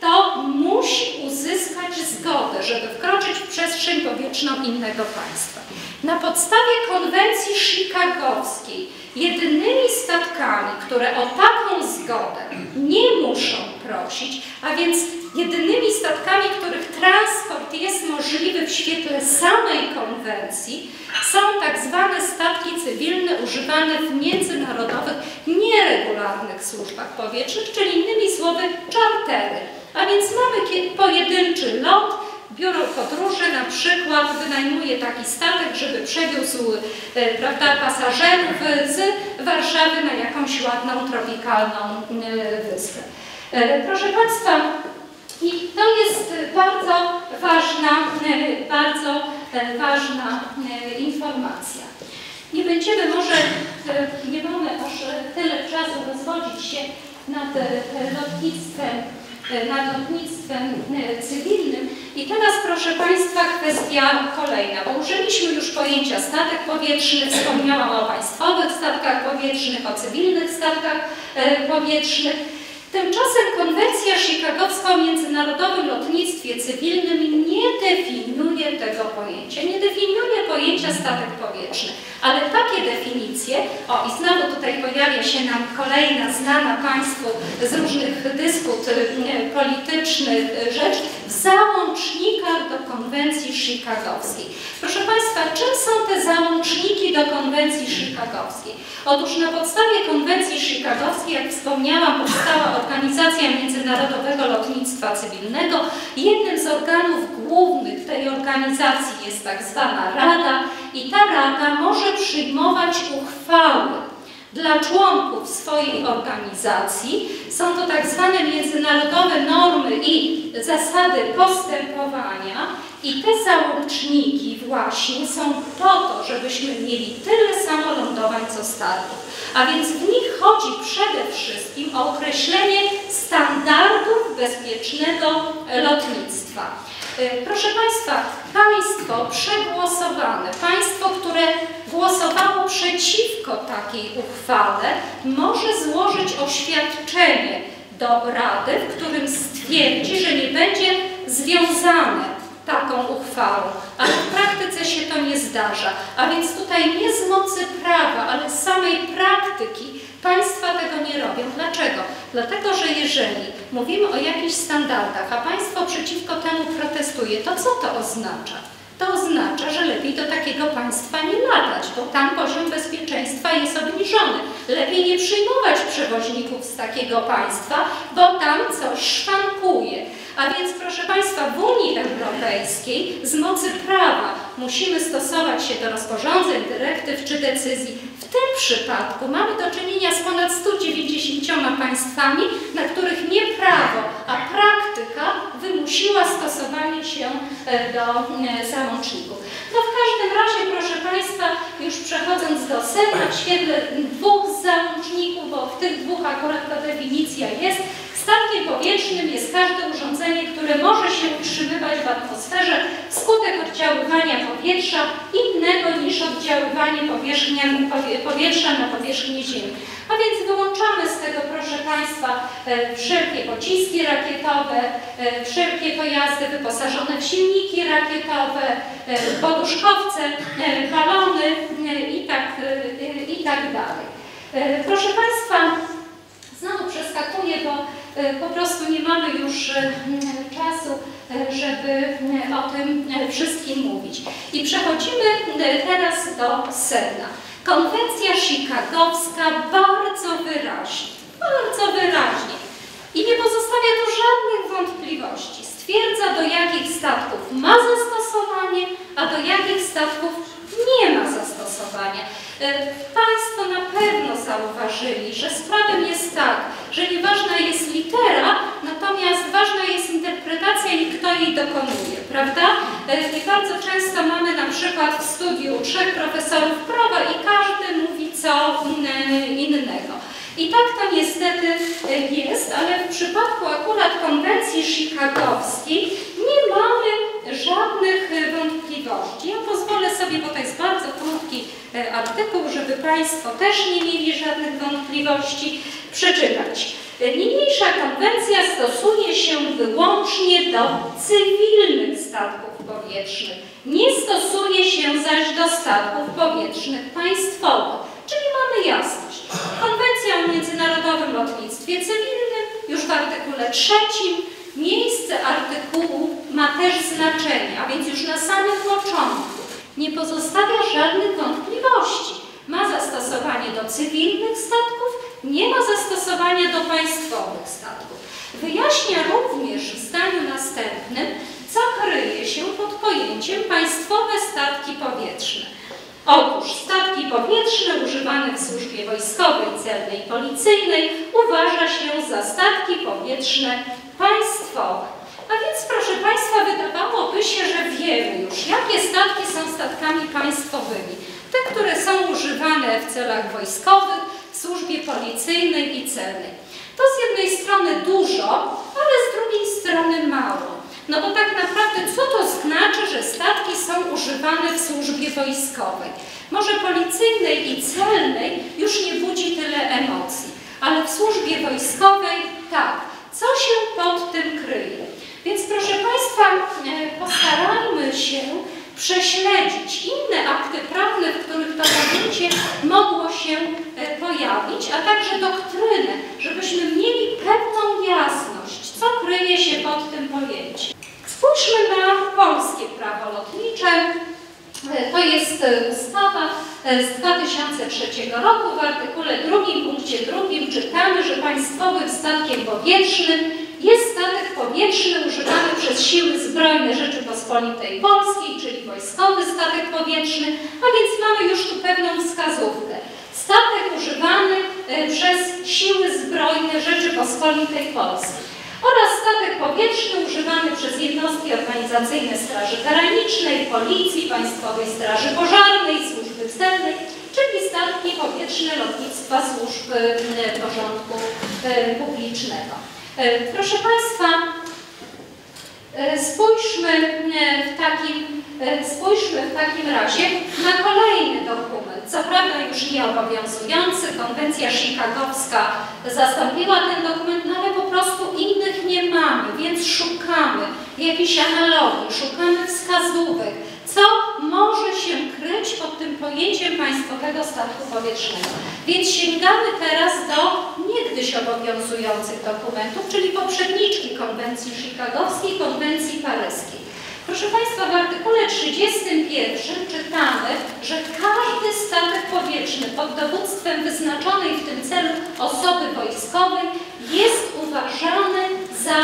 to musi uzyskać zgodę, żeby wkroczyć w przestrzeń powietrzną innego państwa. Na podstawie konwencji chicagowskiej jedynymi statkami, które o taką zgodę nie muszą prosić, a więc jedynymi statkami, których transport jest możliwy w świetle samej konwencji, są tak zwane statki cywilne używane w międzynarodowych, nieregularnych służbach powietrznych, czyli innymi słowy czartery. A więc mamy pojedynczy lot, biuro podróży na przykład wynajmuje taki statek, żeby przewiózł prawda, pasażerów z Warszawy na jakąś ładną, tropikalną wyspę. Proszę Państwa, i to jest bardzo ważna, bardzo ważna informacja. Nie będziemy może, nie mamy aż tyle czasu rozwodzić się nad lotnictwem, nad lotnictwem cywilnym. I teraz, proszę Państwa, kwestia kolejna, bo użyliśmy już pojęcia statek powietrzny, wspomniałam o państwowych statkach powietrznych, o cywilnych statkach powietrznych. Tymczasem konwencja chicagowska o międzynarodowym lotnictwie cywilnym nie definiuje tego pojęcia, nie definiuje pojęcia statek powietrzny, ale takie definicje, o i znowu tutaj pojawia się nam kolejna znana Państwu z różnych dysput politycznych rzecz, w załącznikach do konwencji chicagowskiej. Proszę Państwa, czym są te załączniki do konwencji chicagowskiej? Otóż na podstawie konwencji chicagowskiej, jak wspomniałam, powstała Organizacja Międzynarodowego Lotnictwa Cywilnego. Jednym z organów głównych tej organizacji jest tak zwana Rada i ta Rada może przyjmować uchwały dla członków swojej organizacji. Są to tak zwane międzynarodowe normy i zasady postępowania i te załączniki właśnie są po to, żebyśmy mieli tyle samo lądowań co statków. A więc w nich chodzi przede wszystkim o określenie standardów bezpiecznego lotnictwa. Proszę Państwa, państwo przegłosowane, państwo, które głosowało przeciwko takiej uchwale, może złożyć oświadczenie do Rady, w którym stwierdzi, że nie będzie związane taką uchwałą, ale w praktyce się to nie zdarza. A więc tutaj nie z mocy prawa, ale z samej praktyki państwa tego nie robią. Dlaczego? Dlatego, że jeżeli mówimy o jakichś standardach, a państwo przeciwko temu protestuje, to co to oznacza? To oznacza, że lepiej do takiego państwa nie latać, bo tam poziom bezpieczeństwa jest obniżony. Lepiej nie przyjmować przewoźników z takiego państwa, bo tam coś szwankuje. A więc, proszę Państwa, w Unii Europejskiej z mocy prawa musimy stosować się do rozporządzeń, dyrektyw czy decyzji. W tym przypadku mamy do czynienia z ponad stu dziewięćdziesięcioma państwami, na których nie prawo, a praktyka wymusiła stosowanie się do załączników. No w każdym razie, proszę Państwa, już przechodząc do sedna, w świetle dwóch załączników, bo w tych dwóch akurat ta definicja jest, statkiem powietrznym jest każde urządzenie, które może się utrzymywać w atmosferze wskutek oddziaływania powietrza innego niż oddziaływanie powietrza na powierzchnię Ziemi. A więc wyłączamy z tego, proszę Państwa, wszelkie pociski rakietowe, wszelkie pojazdy wyposażone w silniki rakietowe, poduszkowce, balony i tak, i tak dalej. Proszę Państwa, znowu przeskakuję, bo po prostu nie mamy już czasu, żeby o tym wszystkim mówić. I przechodzimy teraz do sedna. Konwencja chicagowska bardzo wyraźnie, bardzo wyraźnie i nie pozostawia tu żadnych wątpliwości. Stwierdza, do jakich statków ma zastosowanie, a do jakich statków nie ma zastosowania. Państwo na pewno zauważyli, że sprawem jest tak, że nieważna jest litera, natomiast ważna jest interpretacja i kto jej dokonuje, prawda? I bardzo często mamy na przykład w studiu trzech profesorów prawa i każdy mówi co innego. I tak to niestety jest, ale w przypadku akurat konwencji chicagowskiej nie mamy żadnych wątpliwości. Ja pozwolę sobie, bo to jest bardzo krótki artykuł, żeby Państwo też nie mieli żadnych wątpliwości, przeczytać. Niniejsza konwencja stosuje się wyłącznie do cywilnych statków powietrznych. Nie stosuje się zaś do statków powietrznych państwowych. Czyli mamy jasność. Konwencja o międzynarodowym lotnictwie cywilnym już w artykule trzecim miejsce artykułu ma też znaczenie, a więc już na samym początku nie pozostawia żadnych wątpliwości. Ma zastosowanie do cywilnych statków, nie ma zastosowania do państwowych statków. Wyjaśnia również w zdaniu następnym, co kryje się pod pojęciem państwowe statki powietrzne. Otóż statki powietrzne używane w służbie wojskowej, celnej i policyjnej uważa się za statki powietrzne państwowe. A więc, proszę Państwa, wydawałoby się, że wiemy już, jakie statki są statkami państwowymi. Te, które są używane w celach wojskowych, w służbie policyjnej i celnej. To z jednej strony dużo, ale z drugiej strony mało. No bo tak naprawdę, co to znaczy, że statki są używane w służbie wojskowej? Może policyjnej i celnej już nie budzi tyle emocji, ale w służbie wojskowej tak. Co się pod tym kryje? Więc proszę Państwa, postarajmy się prześledzić inne akty prawne, w których to pojęcie mogło się pojawić, a także doktrynę, żebyśmy mieli pewną jasność, co kryje się pod tym pojęciem. Spójrzmy na polskie prawo lotnicze. To jest ustawa z dwa tysiące trzeciego roku. W artykule drugim, punkcie drugim czytamy, że państwowym statkiem powietrznym jest statek powietrzny używany przez Siły Zbrojne Rzeczypospolitej Polskiej, czyli wojskowy statek powietrzny, a więc mamy już tu pewną wskazówkę. Statek używany przez Siły Zbrojne Rzeczypospolitej Polskiej oraz statek powietrzny używany przez jednostki organizacyjne Straży Granicznej, Policji, Państwowej Straży Pożarnej, Służby Celnej, czyli statki powietrzne lotnictwa służb porządku publicznego. Proszę Państwa, Spójrzmy w takim, spójrzmy w takim razie na kolejny dokument, co prawda już nie obowiązujący. Konwencja chicagowska zastąpiła ten dokument, no ale po prostu innych nie mamy, więc szukamy jakichś analogii, szukamy wskazówek, co może się kryć pod tym pojęciem państwowego statku powietrznego. Więc sięgamy teraz do niegdyś obowiązujących dokumentów, czyli poprzedniczki konwencji chicagowskiej, konwencji paryskiej. Proszę Państwa, w artykule trzydziestym pierwszym czytamy, że każdy statek powietrzny pod dowództwem wyznaczonej w tym celu osoby wojskowej jest uważany za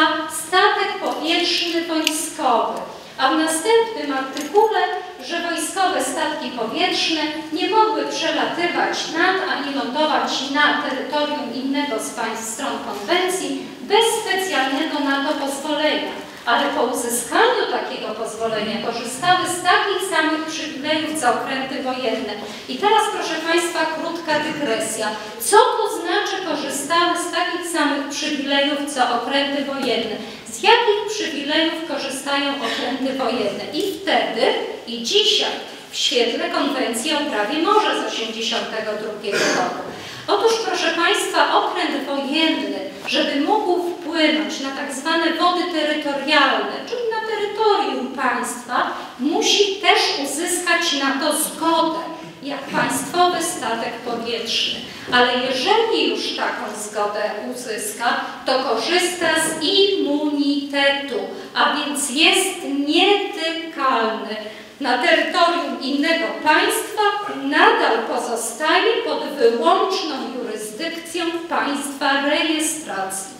statek powietrzny wojskowy. A w następnym artykule, że wojskowe statki powietrzne nie mogły przelatywać nad ani lądować na terytorium innego z państw stron konwencji bez specjalnego na to pozwolenia, ale po uzyskaniu takiego pozwolenia korzystały z takich samych przywilejów co okręty wojenne. I teraz, proszę Państwa, krótka dygresja. Co to znaczy korzystały z takich samych przywilejów co okręty wojenne? Z jakich przywilejów korzystają okręty wojenne? I wtedy, i dzisiaj, w świetle konwencji o prawie morza z tysiąc dziewięćset osiemdziesiątego drugiego roku. Otóż, proszę Państwa, okręt wojenny, żeby mógł wpłynąć na tak zwane wody terytorialne, czyli na terytorium państwa, musi też uzyskać na to zgodę, jak państwowy statek powietrzny. Ale jeżeli już taką zgodę uzyska, to korzysta z immunitetu, a więc jest nietykalny. Na terytorium innego państwa nadal pozostaje pod wyłączną jurysdykcją państwa rejestracji.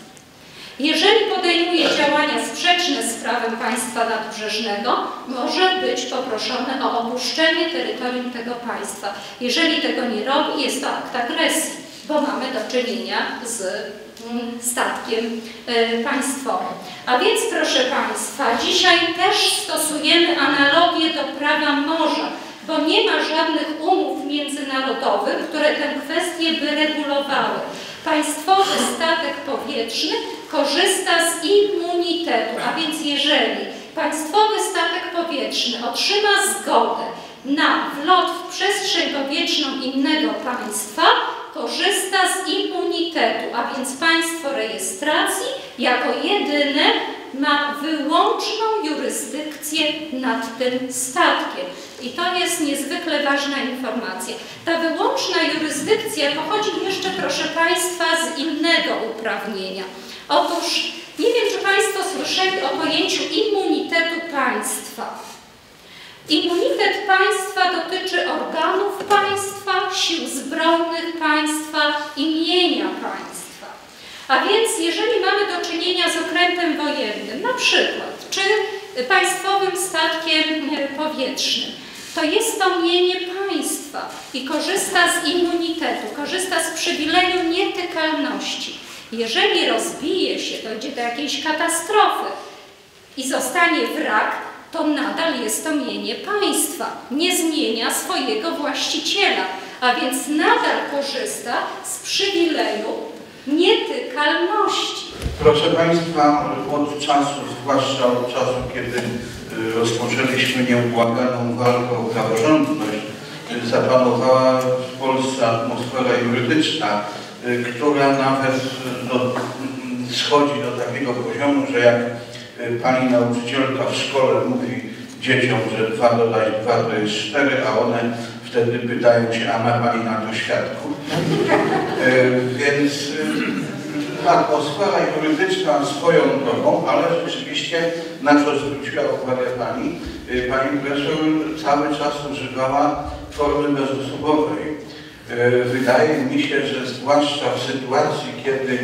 Jeżeli podejmuje działania sprzeczne z prawem państwa nadbrzeżnego, może być poproszony o opuszczenie terytorium tego państwa. Jeżeli tego nie robi, jest to akt agresji, bo mamy do czynienia z statkiem państwowym. A więc, proszę Państwa, dzisiaj też stosujemy analogię do prawa morza, bo nie ma żadnych umów międzynarodowych, które tę kwestię by regulowały. Państwowy statek powietrzny korzysta z immunitetu, a więc jeżeli państwowy statek powietrzny otrzyma zgodę na wlot w przestrzeń powietrzną innego państwa, korzysta z immunitetu, a więc państwo rejestracji jako jedyne ma wyłączną jurysdykcję nad tym statkiem. I to jest niezwykle ważna informacja. Ta wyłączna jurysdykcja pochodzi jeszcze, proszę Państwa, z innego uprawnienia. Otóż nie wiem, czy Państwo słyszeli o pojęciu immunitetu państwa. Immunitet państwa dotyczy organów państwa, sił zbrojnych państwa i mienia państwa. A więc jeżeli mamy do czynienia z okrętem wojennym, na przykład, czy państwowym statkiem powietrznym, to jest to mienie państwa i korzysta z immunitetu, korzysta z przywileju nietykalności. Jeżeli rozbije się, dojdzie do jakiejś katastrofy i zostanie wrak, to nadal jest to mienie państwa, nie zmienia swojego właściciela, a więc nadal korzysta z przywileju nietykalności. Proszę Państwa, od czasu, zwłaszcza od czasu, kiedy rozpoczęliśmy nieubłaganą walkę o praworządność, zapanowała w Polsce atmosfera jurydyczna, która nawet do, schodzi do takiego poziomu, że jak pani nauczycielka w szkole mówi dzieciom, że dwa dodać dwa to jest cztery, a one wtedy pytają się, a ma pani na to świadków. Więc atmosfera jurydyczna swoją drogą, ale rzeczywiście, na co zwróciła uwagę pani, pani profesor cały czas używała formy bezosobowej. Wydaje mi się, że zwłaszcza w sytuacji, kiedy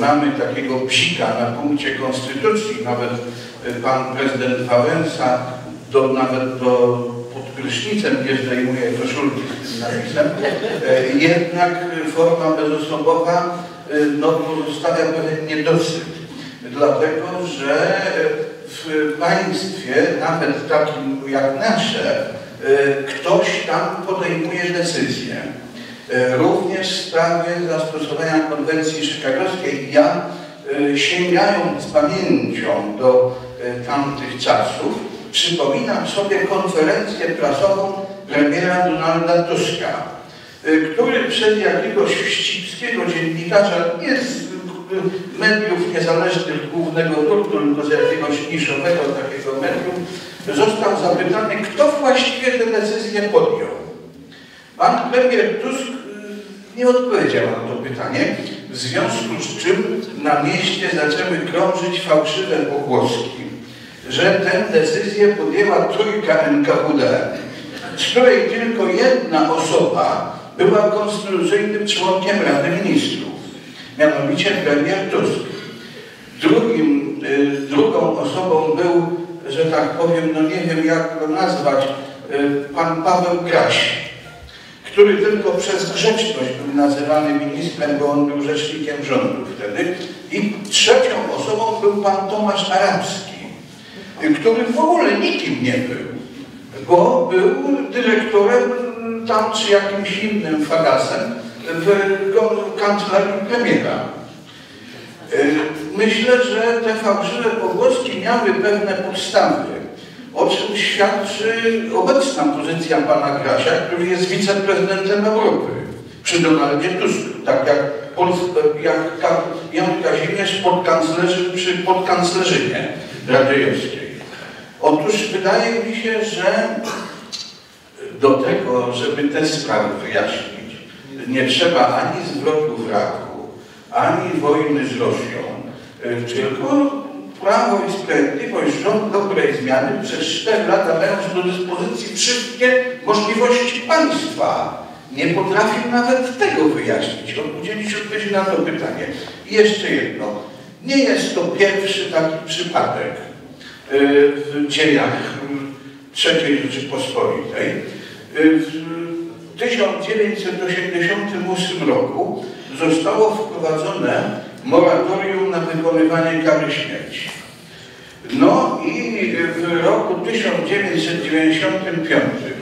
mamy takiego psika na punkcie konstytucji, nawet pan prezydent Wałęsa do, nawet do podkrysznicem nie zdejmuje koszulki z tym napisem, jednak forma bezosobowa no, pozostawia pewien niedosyt, dlatego że w państwie, nawet takim jak nasze, ktoś tam podejmuje decyzję. Również w sprawie zastosowania konwencji chicagowskiej, ja sięgając pamięcią do tamtych czasów, przypominam sobie konferencję prasową premiera Donalda Tuska, który przez jakiegoś wścibskiego dziennikarza, nie z mediów niezależnych głównego nurtu, tylko z jakiegoś niszowego takiego medium, został zapytany, kto właściwie tę decyzję podjął. Pan premier Tusk nie odpowiedział na to pytanie, w związku z czym na mieście zaczęły krążyć fałszywe pogłoski, że tę decyzję podjęła trójka N K W D, z której tylko jedna osoba była konstytucyjnym członkiem Rady Ministrów, mianowicie premier Tusk. Drugim, drugą osobą był, że tak powiem, no nie wiem jak go nazwać, pan Paweł Kraś, który tylko przez grzeczność był nazywany ministrem, bo on był rzecznikiem rządu wtedy. I trzecią osobą był pan Tomasz Arabski, który w ogóle nikim nie był, bo był dyrektorem tam czy jakimś innym fagasem w kancelarii premiera. Myślę, że te fałszywe pogłoski miały pewne podstawy, o czym świadczy obecna pozycja pana Krasia, który jest wiceprezydentem Europy przy Donaldzie Tusku, tak jak, jak Ka Jan Kazimierz podkanclerzy przy podkanclerzynie radziejowskiej. Otóż wydaje mi się, że do tego, żeby te sprawy wyjaśnić, nie trzeba ani zwrotu wraku, ani wojny z Rosją, tylko Prawo i Sprawiedliwość, rząd dobrej zmiany przez cztery lata, mając do dyspozycji wszystkie możliwości państwa, nie potrafił nawet tego wyjaśnić, udzielić odpowiedzi na to pytanie. I jeszcze jedno, nie jest to pierwszy taki przypadek w dziejach trzeciej Rzeczypospolitej. W tysiąc dziewięćset osiemdziesiątym ósmym roku zostało wprowadzone moratorium na wykonywanie kary śmierci. No i w roku tysiąc dziewięćset dziewięćdziesiątym piątym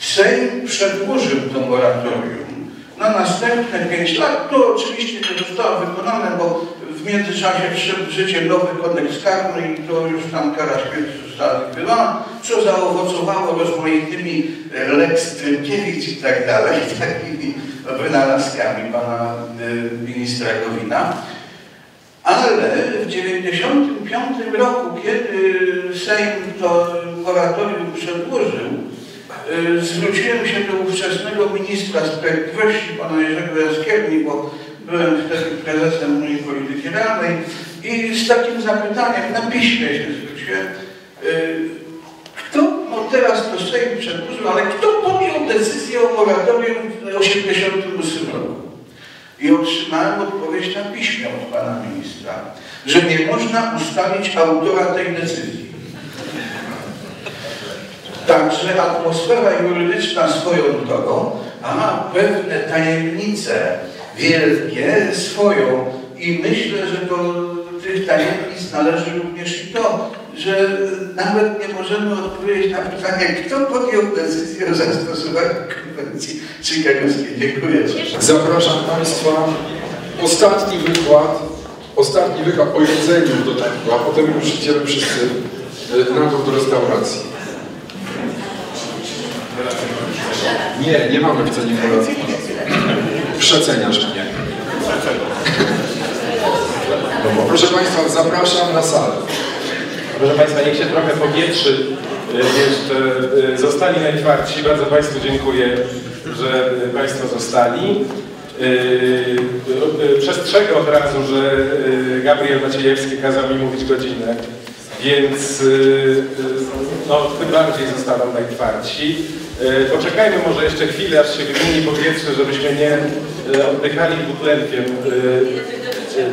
Sejm przedłużył to moratorium na następne pięć lat. To oczywiście nie zostało wykonane, bo w międzyczasie wszedł w życie nowy kodeks karny i to już tam kara śmierci została wykonywana, co zaowocowało rozmaitymi Lex Trynkiewicz i tak dalej, takimi wynalazkami pana ministra Gowina. Ale w tysiąc dziewięćset dziewięćdziesiątym piątym roku, kiedy Sejm to moratorium przedłużył, zwróciłem się do ówczesnego ministra sprawiedliwości, pana Jerzego Jaskierni, bo byłem wtedy prezesem Unii Polityki Realnej, i z takim zapytaniem na piśmie się zwróciłem. Kto, no teraz to Sejm przedłużył, ale kto podjął decyzję o moratorium w osiemdziesiątym ósmym roku? I otrzymałem odpowiedź na piśmie od pana ministra, że nie można ustalić autora tej decyzji. Także atmosfera jurydyczna swoją drogą, a ma pewne tajemnice wielkie swoją, i myślę, że do tych tajemnic należy również i to, że nawet nie możemy odpowiedzieć na pytanie, kto podjął decyzję o zastosowaniu konwencji chicagowskiej. Dziękuję. Zapraszam Państwa. Ostatni wykład, ostatni wykład o jedzeniu do tego, a potem już idziemy wszyscy na to do restauracji. Nie, nie mamy w cenie kolacji. Przeceniasz mnie. No, proszę Państwa, zapraszam na salę. Proszę Państwa, niech się trochę powietrzy jeszcze zostali najtwardsi. Bardzo Państwu dziękuję, że Państwo zostali. Przestrzegę od razu, że Gabriel Maciejewski kazał mi mówić godzinę, więc no, tym bardziej zostaną najtwardsi. Poczekajmy może jeszcze chwilę, aż się wymieni powietrze, żebyśmy nie oddychali dwutlenkiem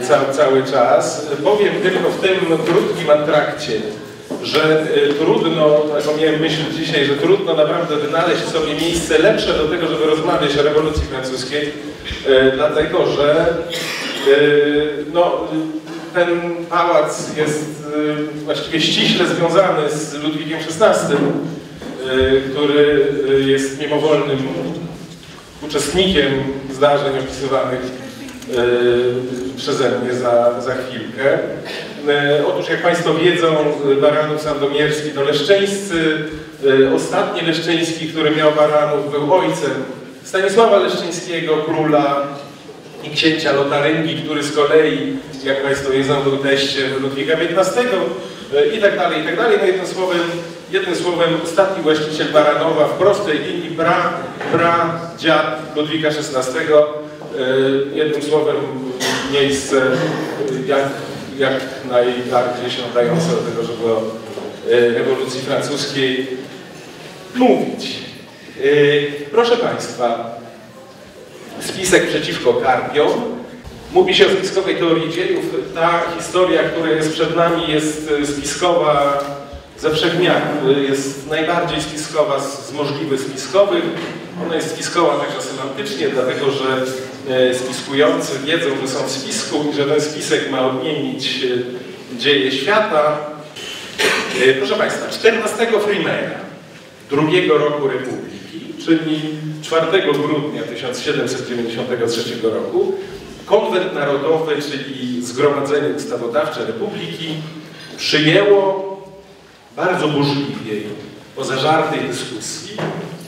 Cały, cały czas. Powiem tylko w tym krótkim atrakcie, że trudno, taką miałem myśl dzisiaj, że trudno naprawdę wynaleźć sobie miejsce lepsze do tego, żeby rozmawiać o rewolucji francuskiej, dlatego że no, ten pałac jest właściwie ściśle związany z Ludwikiem szesnastym, który jest mimowolnym uczestnikiem zdarzeń opisywanych przeze mnie za, za chwilkę. Otóż, jak Państwo wiedzą, Baranów Sandomierski to leszczyńscy. Ostatni leszczyński, który miał Baranów, był ojcem Stanisława Leszczyńskiego, króla i księcia Lotaryngii, który z kolei, jak Państwo wiedzą, był teściem Ludwika piętnastego i tak dalej, i tak dalej. No jednym słowem, jednym słowem ostatni właściciel Baranowa w prostej linii, pra, pra dziad Ludwika szesnastego, jednym słowem miejsce jak, jak najbardziej się oddające do tego, żeby o rewolucji francuskiej mówić. Proszę Państwa, spisek przeciwko karpiom. Mówi się o spiskowej teorii dziejów. Ta historia, która jest przed nami, jest spiskowa ze wszech miar. Jest najbardziej spiskowa z możliwych spiskowych. Ona jest spiskowa także semantycznie, dlatego że spiskujący wiedzą, że są w spisku i że ten spisek ma odmienić dzieje świata. Proszę Państwa, czternastego Frimera, drugiego roku Republiki, czyli czwartego grudnia tysiąc siedemset dziewięćdziesiątego trzeciego roku, konwent narodowy, czyli Zgromadzenie Ustawodawcze Republiki, przyjęło bardzo burzliwie, po zażartej dyskusji,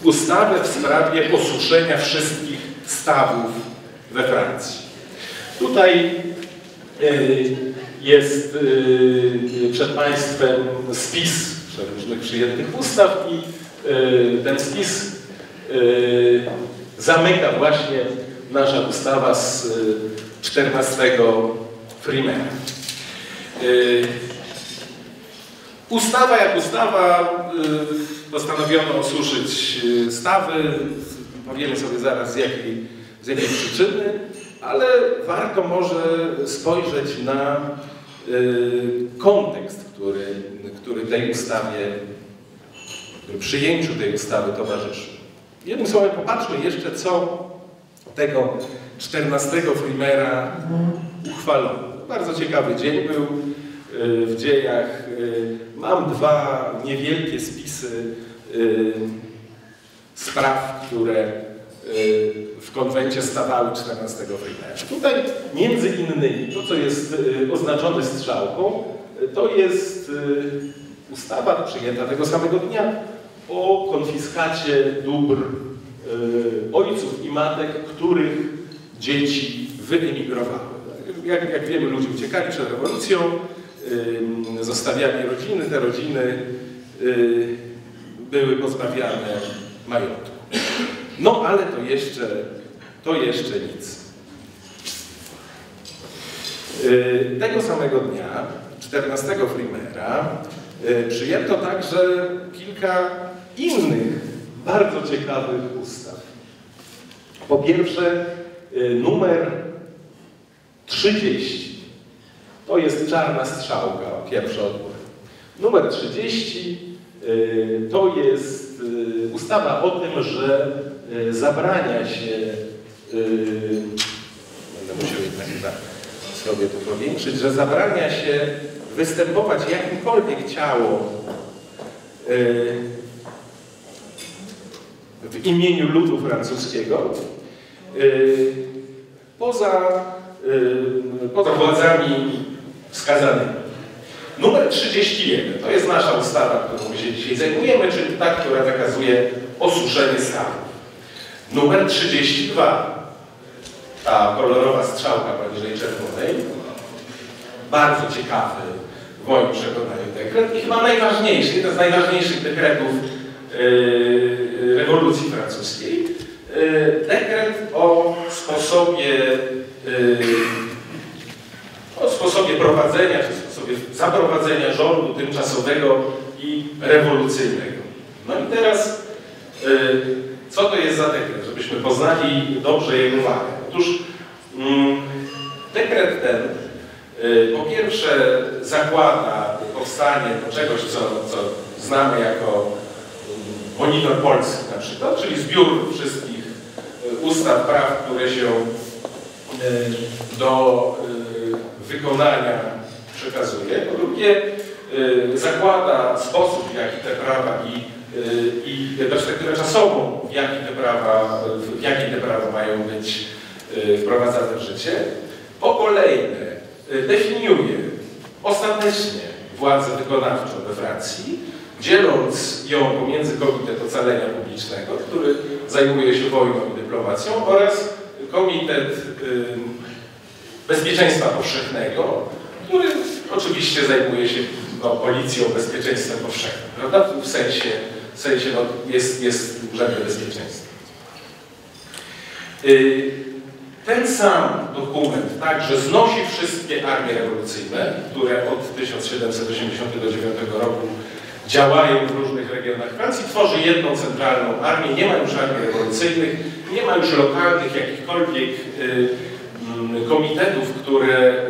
ustawę w sprawie osuszenia wszystkich stawów we Francji. Tutaj yy, jest yy, przed Państwem spis różnych przyjętych ustaw i yy, ten spis yy, zamyka właśnie nasza ustawa z czternastego Frimera. Yy, ustawa jak ustawa, yy, postanowiono osuszyć stawy, powiemy sobie zaraz z jakiej, z jakiej przyczyny, ale warto może spojrzeć na yy, kontekst, który, który tej ustawie, który przyjęciu tej ustawy towarzyszy. Jednym słowem popatrzmy jeszcze, co tego czternastego Frimera uchwalono. Bardzo ciekawy dzień był w dziejach. Mam dwa niewielkie spisy spraw, które w konwencie stawały czternastego Frimera. Tutaj między innymi to, co jest oznaczone strzałką, to jest ustawa przyjęta tego samego dnia o konfiskacie dóbr ojców i matek, których dzieci wyemigrowały. Jak, jak wiemy, ludzie uciekali przed rewolucją, zostawiali rodziny, te rodziny były pozbawiane majątku. No ale to jeszcze, to jeszcze nic. Tego samego dnia, czternastego Frimera, przyjęto także kilka innych bardzo ciekawych ustaw. Po pierwsze, numer trzydzieści. To jest czarna strzałka, pierwszy odbór. Numer trzydzieści to jest ustawa o tym, że zabrania się, będę musiał jednak chyba sobie to powiększyć, że zabrania się występować jakimkolwiek ciało w imieniu ludu francuskiego, yy, poza, yy, poza władzami wskazanymi. Numer trzydzieści jeden, to jest nasza ustawa, którą się dzisiaj zajmujemy, czyli ta, która zakazuje osuszenie stawów. Numer trzydzieści dwa, ta kolorowa strzałka poniżej czerwonej, bardzo ciekawy w moim przekonaniu dekret i chyba najważniejszy, jeden z najważniejszych dekretów rewolucji francuskiej, dekret o sposobie, o sposobie prowadzenia, czy sposobie zaprowadzenia rządu tymczasowego i rewolucyjnego. No i teraz, co to jest za dekret, żebyśmy poznali dobrze jego wagę. Otóż dekret ten, po pierwsze, zakłada powstanie czegoś, co, co znamy jako Monitor Polski na przykład, czyli zbiór wszystkich ustaw, praw, które się do wykonania przekazuje. Po drugie, zakłada sposób, w jaki te prawa i, i perspektywę czasową, w jaki te prawa, w jaki te prawa mają być wprowadzane w życie. Po kolejne, definiuje ostatecznie władzę wykonawczą we Francji, dzieląc ją pomiędzy Komitet Ocalenia Publicznego, który zajmuje się wojną i dyplomacją, oraz Komitet Bezpieczeństwa Powszechnego, który oczywiście zajmuje się no, policją, bezpieczeństwem powszechnym, prawda? W sensie, w sensie no, jest, jest urzędem bezpieczeństwa. Ten sam dokument także znosi wszystkie armie rewolucyjne, które od tysiąc siedemset osiemdziesiątego dziewiątego roku działają w różnych regionach Francji, tworzy jedną centralną armię, nie ma już armii rewolucyjnych, nie ma już lokalnych jakichkolwiek y, komitetów, które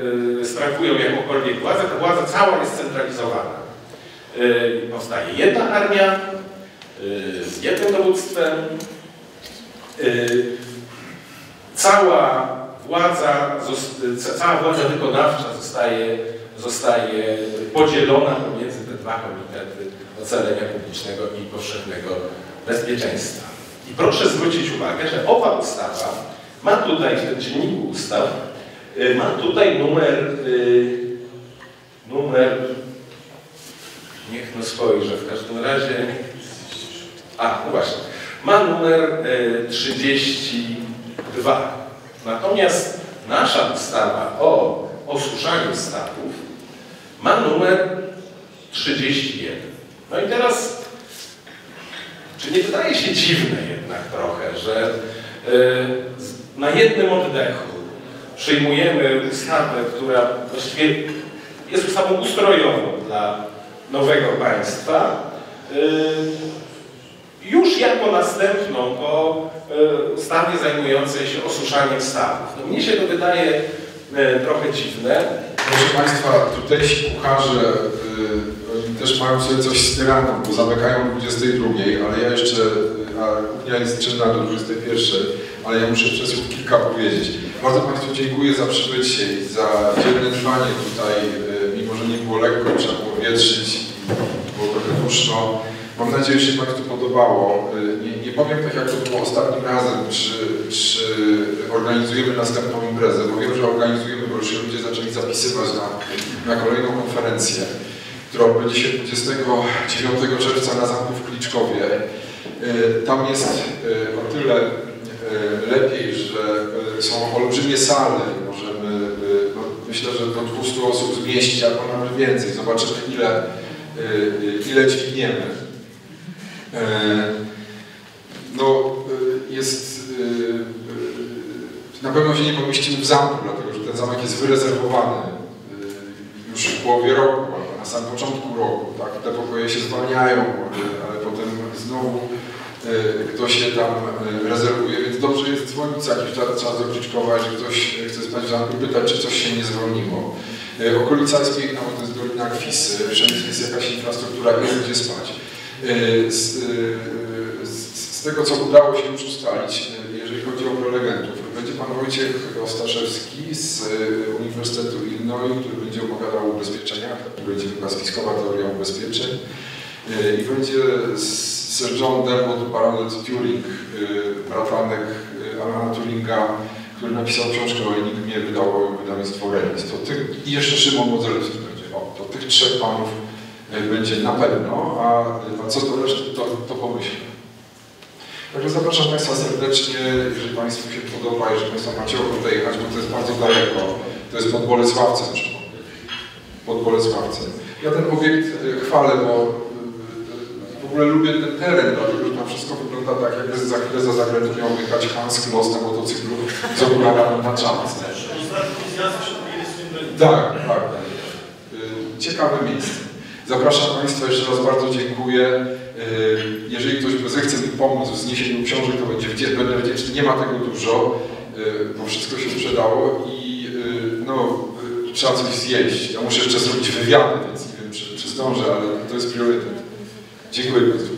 y, sprawują jakąkolwiek władzę, ta władza cała jest centralizowana. Y, powstaje jedna armia y, z jednym dowództwem, y, cała władza, cała władza wykonawcza zostaje, zostaje podzielona pomiędzy te dwa komitety ocalenia publicznego i powszechnego bezpieczeństwa. I proszę zwrócić uwagę, że owa ustawa ma tutaj, w tym dzienniku ustaw, ma tutaj numer, numer, niech no spojrzę w każdym razie, a no właśnie, ma numer trzydzieści dwa. Natomiast nasza ustawa o osuszaniu statów ma numer trzydzieści jeden. No i teraz, czy nie wydaje się dziwne jednak trochę, że y, na jednym oddechu przyjmujemy ustawę, która właściwie jest ustawą ustrojową dla nowego państwa, y, już jako następną po ustawie zajmującej się osuszaniem stawów. No, mnie się to wydaje trochę dziwne. Proszę Państwa, tutejsi kucharze y, też mają sobie coś z tyraną, bo zamykają o dwudziestej drugiej, ale ja jeszcze, a ja jest czynna do dwudziestej pierwszej, ale ja muszę przez słów kilka powiedzieć. Bardzo Państwu dziękuję za przybycie i za dzielne trwanie tutaj, y, mimo że nie było lekko, trzeba było wietrzyć, było trochę puszczo. Mam nadzieję, że się Państwu podobało. Nie, nie powiem tak, jak to było ostatnim razem, czy, czy organizujemy następną imprezę, bo wiem, że organizujemy, bo już się ludzie zaczęli zapisywać na, na kolejną konferencję, która odbędzie się dwudziestego dziewiątego czerwca na Zamku w Kliczkowie. Tam jest o tyle lepiej, że są olbrzymie sale. Możemy, no, myślę, że do dwustu osób zmieścić, albo nawet więcej. Zobaczymy, ile, ile dźwigniemy. No, jest, na pewno się nie pomieścimy w zamku, dlatego że ten zamek jest wyrezerwowany już w połowie roku, albo na samym początku roku, tak? Te pokoje się zwalniają, ale potem znowu ktoś się tam rezerwuje, więc dobrze jest dzwonić co jakiś czas do Kliczkowa, jeżeli ktoś chce spać w zamku, pytać, czy coś się nie zwolniło. Okolica jest piękna, bo to jest Dolina Kwisy, wszędzie jest jakaś infrastruktura, jest gdzie spać. Z, z, z tego, co udało się już ustalić, jeżeli chodzi o prelegentów, będzie Pan Wojciech Ostaszewski z Uniwersytetu Illinois, który będzie opowiadał o ubezpieczeniach, będzie chyba spiskowa teoria ubezpieczeń, i będzie Sir John Delmont Baronet Turing, bratanek Alana Turinga, który napisał książkę o enigmie, wydało wydawnictwo Remis. To tych, i jeszcze Szymon Modzelewski będzie. O, to tych trzech panów będzie na pewno, a, a co do reszty, to, to pomyślmy. Także zapraszam Państwa serdecznie, jeżeli Państwu się podoba, jeżeli Państwo macie ochotę jechać, bo to jest bardzo daleko. To jest pod Bolesławcem, pod Bolesławcem. Ja ten obiekt chwalę, bo w ogóle lubię ten teren, dlatego że tam wszystko wygląda tak, jakby za chwilę za zagranicy miał jechać Hans Kloss na motocyklu z okularami na czas. Tak, tak. Ciekawe miejsce. Zapraszam Państwa, jeszcze raz bardzo dziękuję. Jeżeli ktoś zechce mi pomóc w zniesieniu książek, to będzie, będę wdzięczny. Nie ma tego dużo, bo wszystko się sprzedało i no, trzeba coś zjeść. Ja muszę jeszcze zrobić wywiady, więc nie wiem, czy, czy zdążę, ale to jest priorytet. Dziękuję bardzo.